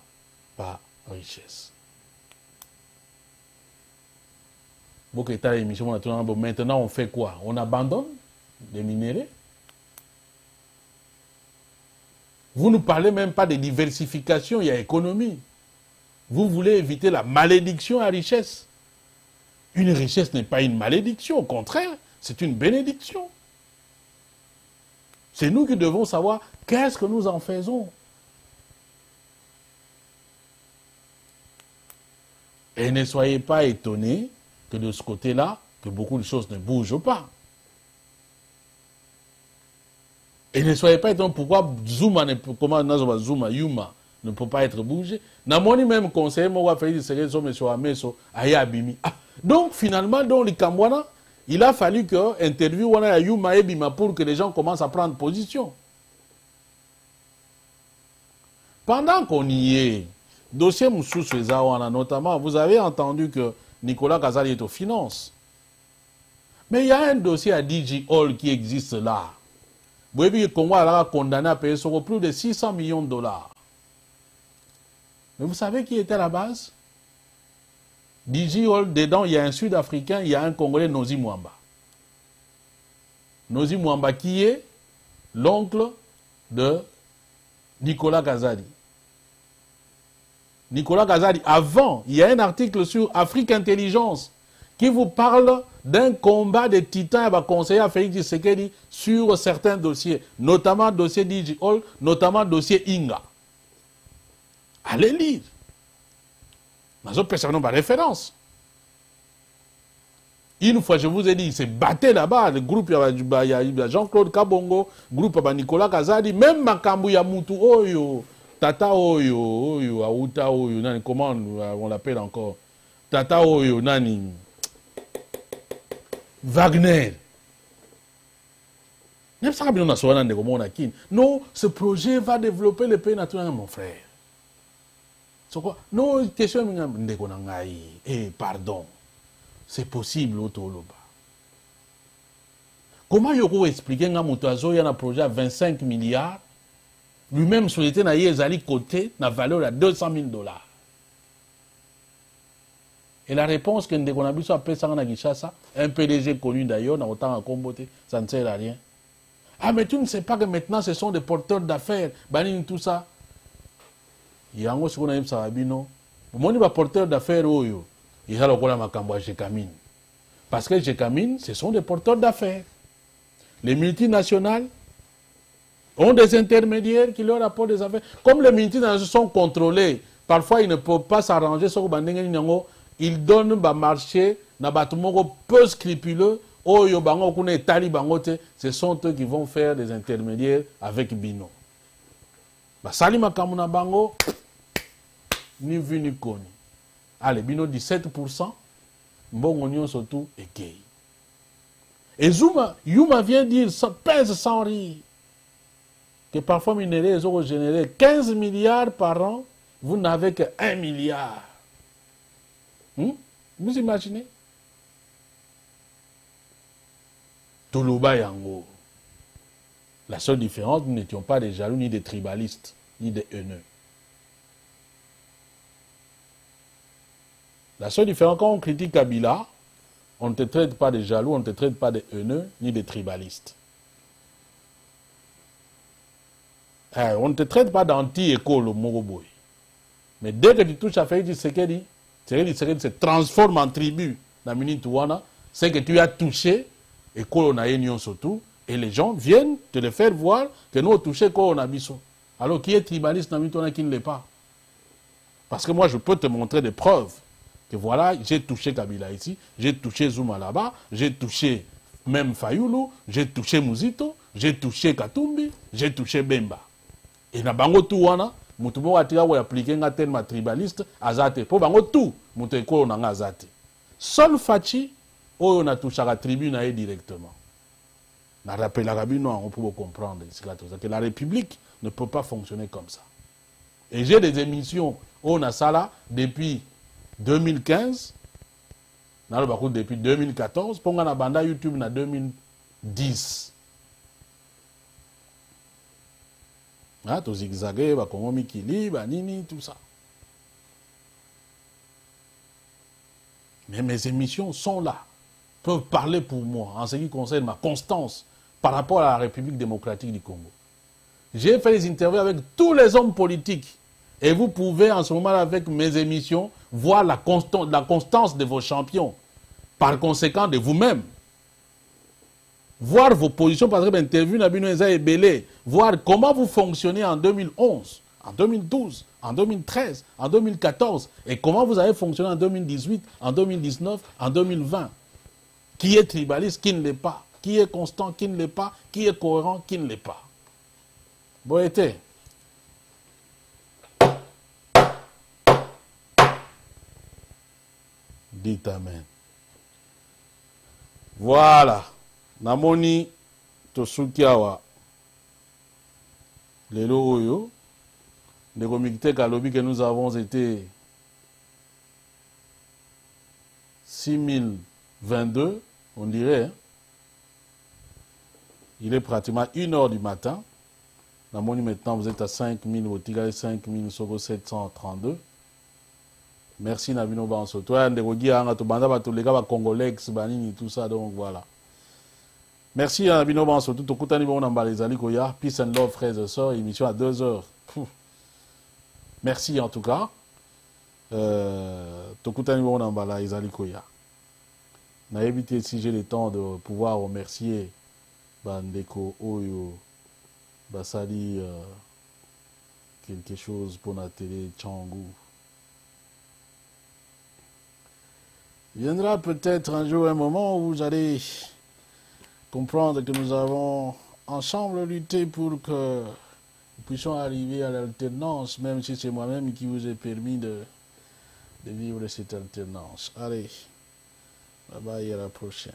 pas richesse. Maintenant, on fait quoi? On abandonne les minéraux? Vous ne parlez même pas de diversification, il y a économie. Vous voulez éviter la malédiction à richesse. Une richesse n'est pas une malédiction, au contraire, c'est une bénédiction. C'est nous qui devons savoir qu'est-ce que nous en faisons. Et ne soyez pas étonnés que de ce côté-là, que beaucoup de choses ne bougent pas. Et ne soyez pas étonnés pourquoi Zuma ne peut, comment Zuma, Yuma ne peut pas être bougé. N'a même conseiller moi Félix Tshisekedi monsieur Ameso Ayabimi. Donc finalement dans les Kamwana, il a fallu que interview wana Yuma et Bima pour que les gens commencent à prendre position. Pendant qu'on y est, dossier Moussous Ezawana notamment, vous avez entendu que Nicolas Kazadi est aux finances. Mais il y a un dossier à D J Hall qui existe là. Vous voyez que le Congo a condamné à payer sur plus de six cents millions de dollars. Mais vous savez qui était à la base? D J Hall, dedans, il y a un Sud-Africain, il y a un Congolais, Nozi Mwamba. Nozi Mwamba qui est l'oncle de Nicolas Kazadi. Nicolas Kazadi, avant, il y a un article sur Afrique Intelligence qui vous parle d'un combat des titans va conseiller à Félix Tshisekedi sur certains dossiers, notamment dossier D J Hall, notamment dossier Inga. Allez lire. Nous autres personnes n'ont pas référence. Une fois, je vous ai dit, il s'est battu là-bas. Le groupe, il y a Jean-Claude Kabongo, le groupe, il y a Nicolas Kazadi, même Macamba, il y a Mobutu, Oyo, Tata Oyo, Oyo, Aouta Oyo, nani, comment on l'appelle encore? Tata Oyo, nani. Wagner. Non, ce projet va développer le pays naturel, mon frère. Non, question, eh, pardon. C'est possible, Otoloba. Comment Yoko expliquer que Moutazo, il y a un projet à vingt-cinq milliards, lui-même, société, n'a yézali côté, n'a valeur à deux cent mille dollars. Et la réponse que Ndekonabiso a fait ça, un P D G connu d'ailleurs, dans autant en comboté, ça ne sert à rien. Ah, mais tu ne sais pas que maintenant ce sont des porteurs d'affaires, banine tout ça. Yango, ce qu'on a dit, ça va bien, non? Moni va porteur d'affaires Oyo. Ils allaient à Macamba, Jekamine. Parce que Jekamine, ce sont des porteurs d'affaires. Les multinationales ont des intermédiaires qui leur apportent des affaires. Comme les multinationales sont contrôlées, parfois ils ne peuvent pas s'arranger. Ils donnent un marché peu scrupuleux. Ce sont eux qui vont faire des intermédiaires avec Bino. Sali Makamuna Bango, ni vu ni connu. Allez, Bino dix-sept pour cent, bon oignon surtout et gay. Et Zuma, Yuma vient dire, pèse sans rire, que parfois minéraux ils ont généré quinze milliards par an, vous n'avez que un milliard. Hum? Vous imaginez? Toulouba Yango. La seule différence, nous n'étions pas des jaloux, ni des tribalistes, ni des haineux. La seule différence, quand on critique Kabila, on ne te traite pas de jaloux, on ne te traite pas de haineux, ni de tribalistes. Eh, on ne te traite pas d'anti-école au Moroboy. Mais dès que tu touches à Félix Tshisekedi, Tshisekedi se transforme en tribu dans Minitouana, c'est que tu as touché, et qu'on a union surtout, et les gens viennent te le faire voir que nous avons touché qu'on a biso. Alors qui est tribaliste dans Minitouana qui ne l'est pas? Parce que moi je peux te montrer des preuves. Et voilà, j'ai touché Kabila ici, j'ai touché Zuma là-bas, j'ai touché même Fayulu, j'ai touché Muzito, j'ai touché Katumbi, j'ai touché Bemba. Et na bango tout wana, mutumo atira wo appliquer nga terme tribaliste azate. Po bango tout, muteko na nga azate. Seul Fachi oyo na touché la tribune na directement. Na rappel la Kabila on peut comprendre que la République ne peut pas fonctionner comme ça. Et j'ai des émissions on a ça là depuis deux mille quinze, depuis deux mille quatorze, pour la banda YouTube en deux mille dix. Ah, tout zigzagé, comment Mikili, Nini, tout ça. Mais mes émissions sont là, peuvent parler pour moi en ce qui concerne ma constance par rapport à la République démocratique du Congo. J'ai fait des interviews avec tous les hommes politiques. Et vous pouvez en ce moment avec mes émissions voir la constance, la constance de vos champions. Par conséquent de vous-même. Voir vos positions, parce que l'interview Nabinoza et Belé. Voir comment vous fonctionnez en deux mille onze, en deux mille douze, en deux mille treize, en deux mille quatorze. Et comment vous avez fonctionné en deux mille dix-huit, en deux mille dix-neuf, en deux mille vingt. Qui est tribaliste, qui ne l'est pas. Qui est constant, qui ne l'est pas. Qui est cohérent, qui ne l'est pas. Bon été. Dites amen. Voilà. Namoni tosukiawa. Lelo oyo. De comité Kalobi que nous avons été six mille vingt-deux, on dirait. Il est pratiquement une heure du matin. Namoni maintenant vous êtes à cinq mille, au Tigale cinq mille sept cent trente-deux. Merci Nabino Bansoto. Tout ça, donc voilà. Merci Nabino Bansoto. Tout le peace and love, frères et sœurs. Émission à deux heures. Merci en tout cas. Tout n'a évité si j'ai le temps de pouvoir remercier Bandeko Oyo Basali quelque chose pour la télé Tshangu. Il viendra peut-être un jour, un moment où vous allez comprendre que nous avons ensemble lutté pour que nous puissions arriver à l'alternance, même si c'est moi-même qui vous ai permis de, de vivre cette alternance. Allez, bye bye, à la prochaine.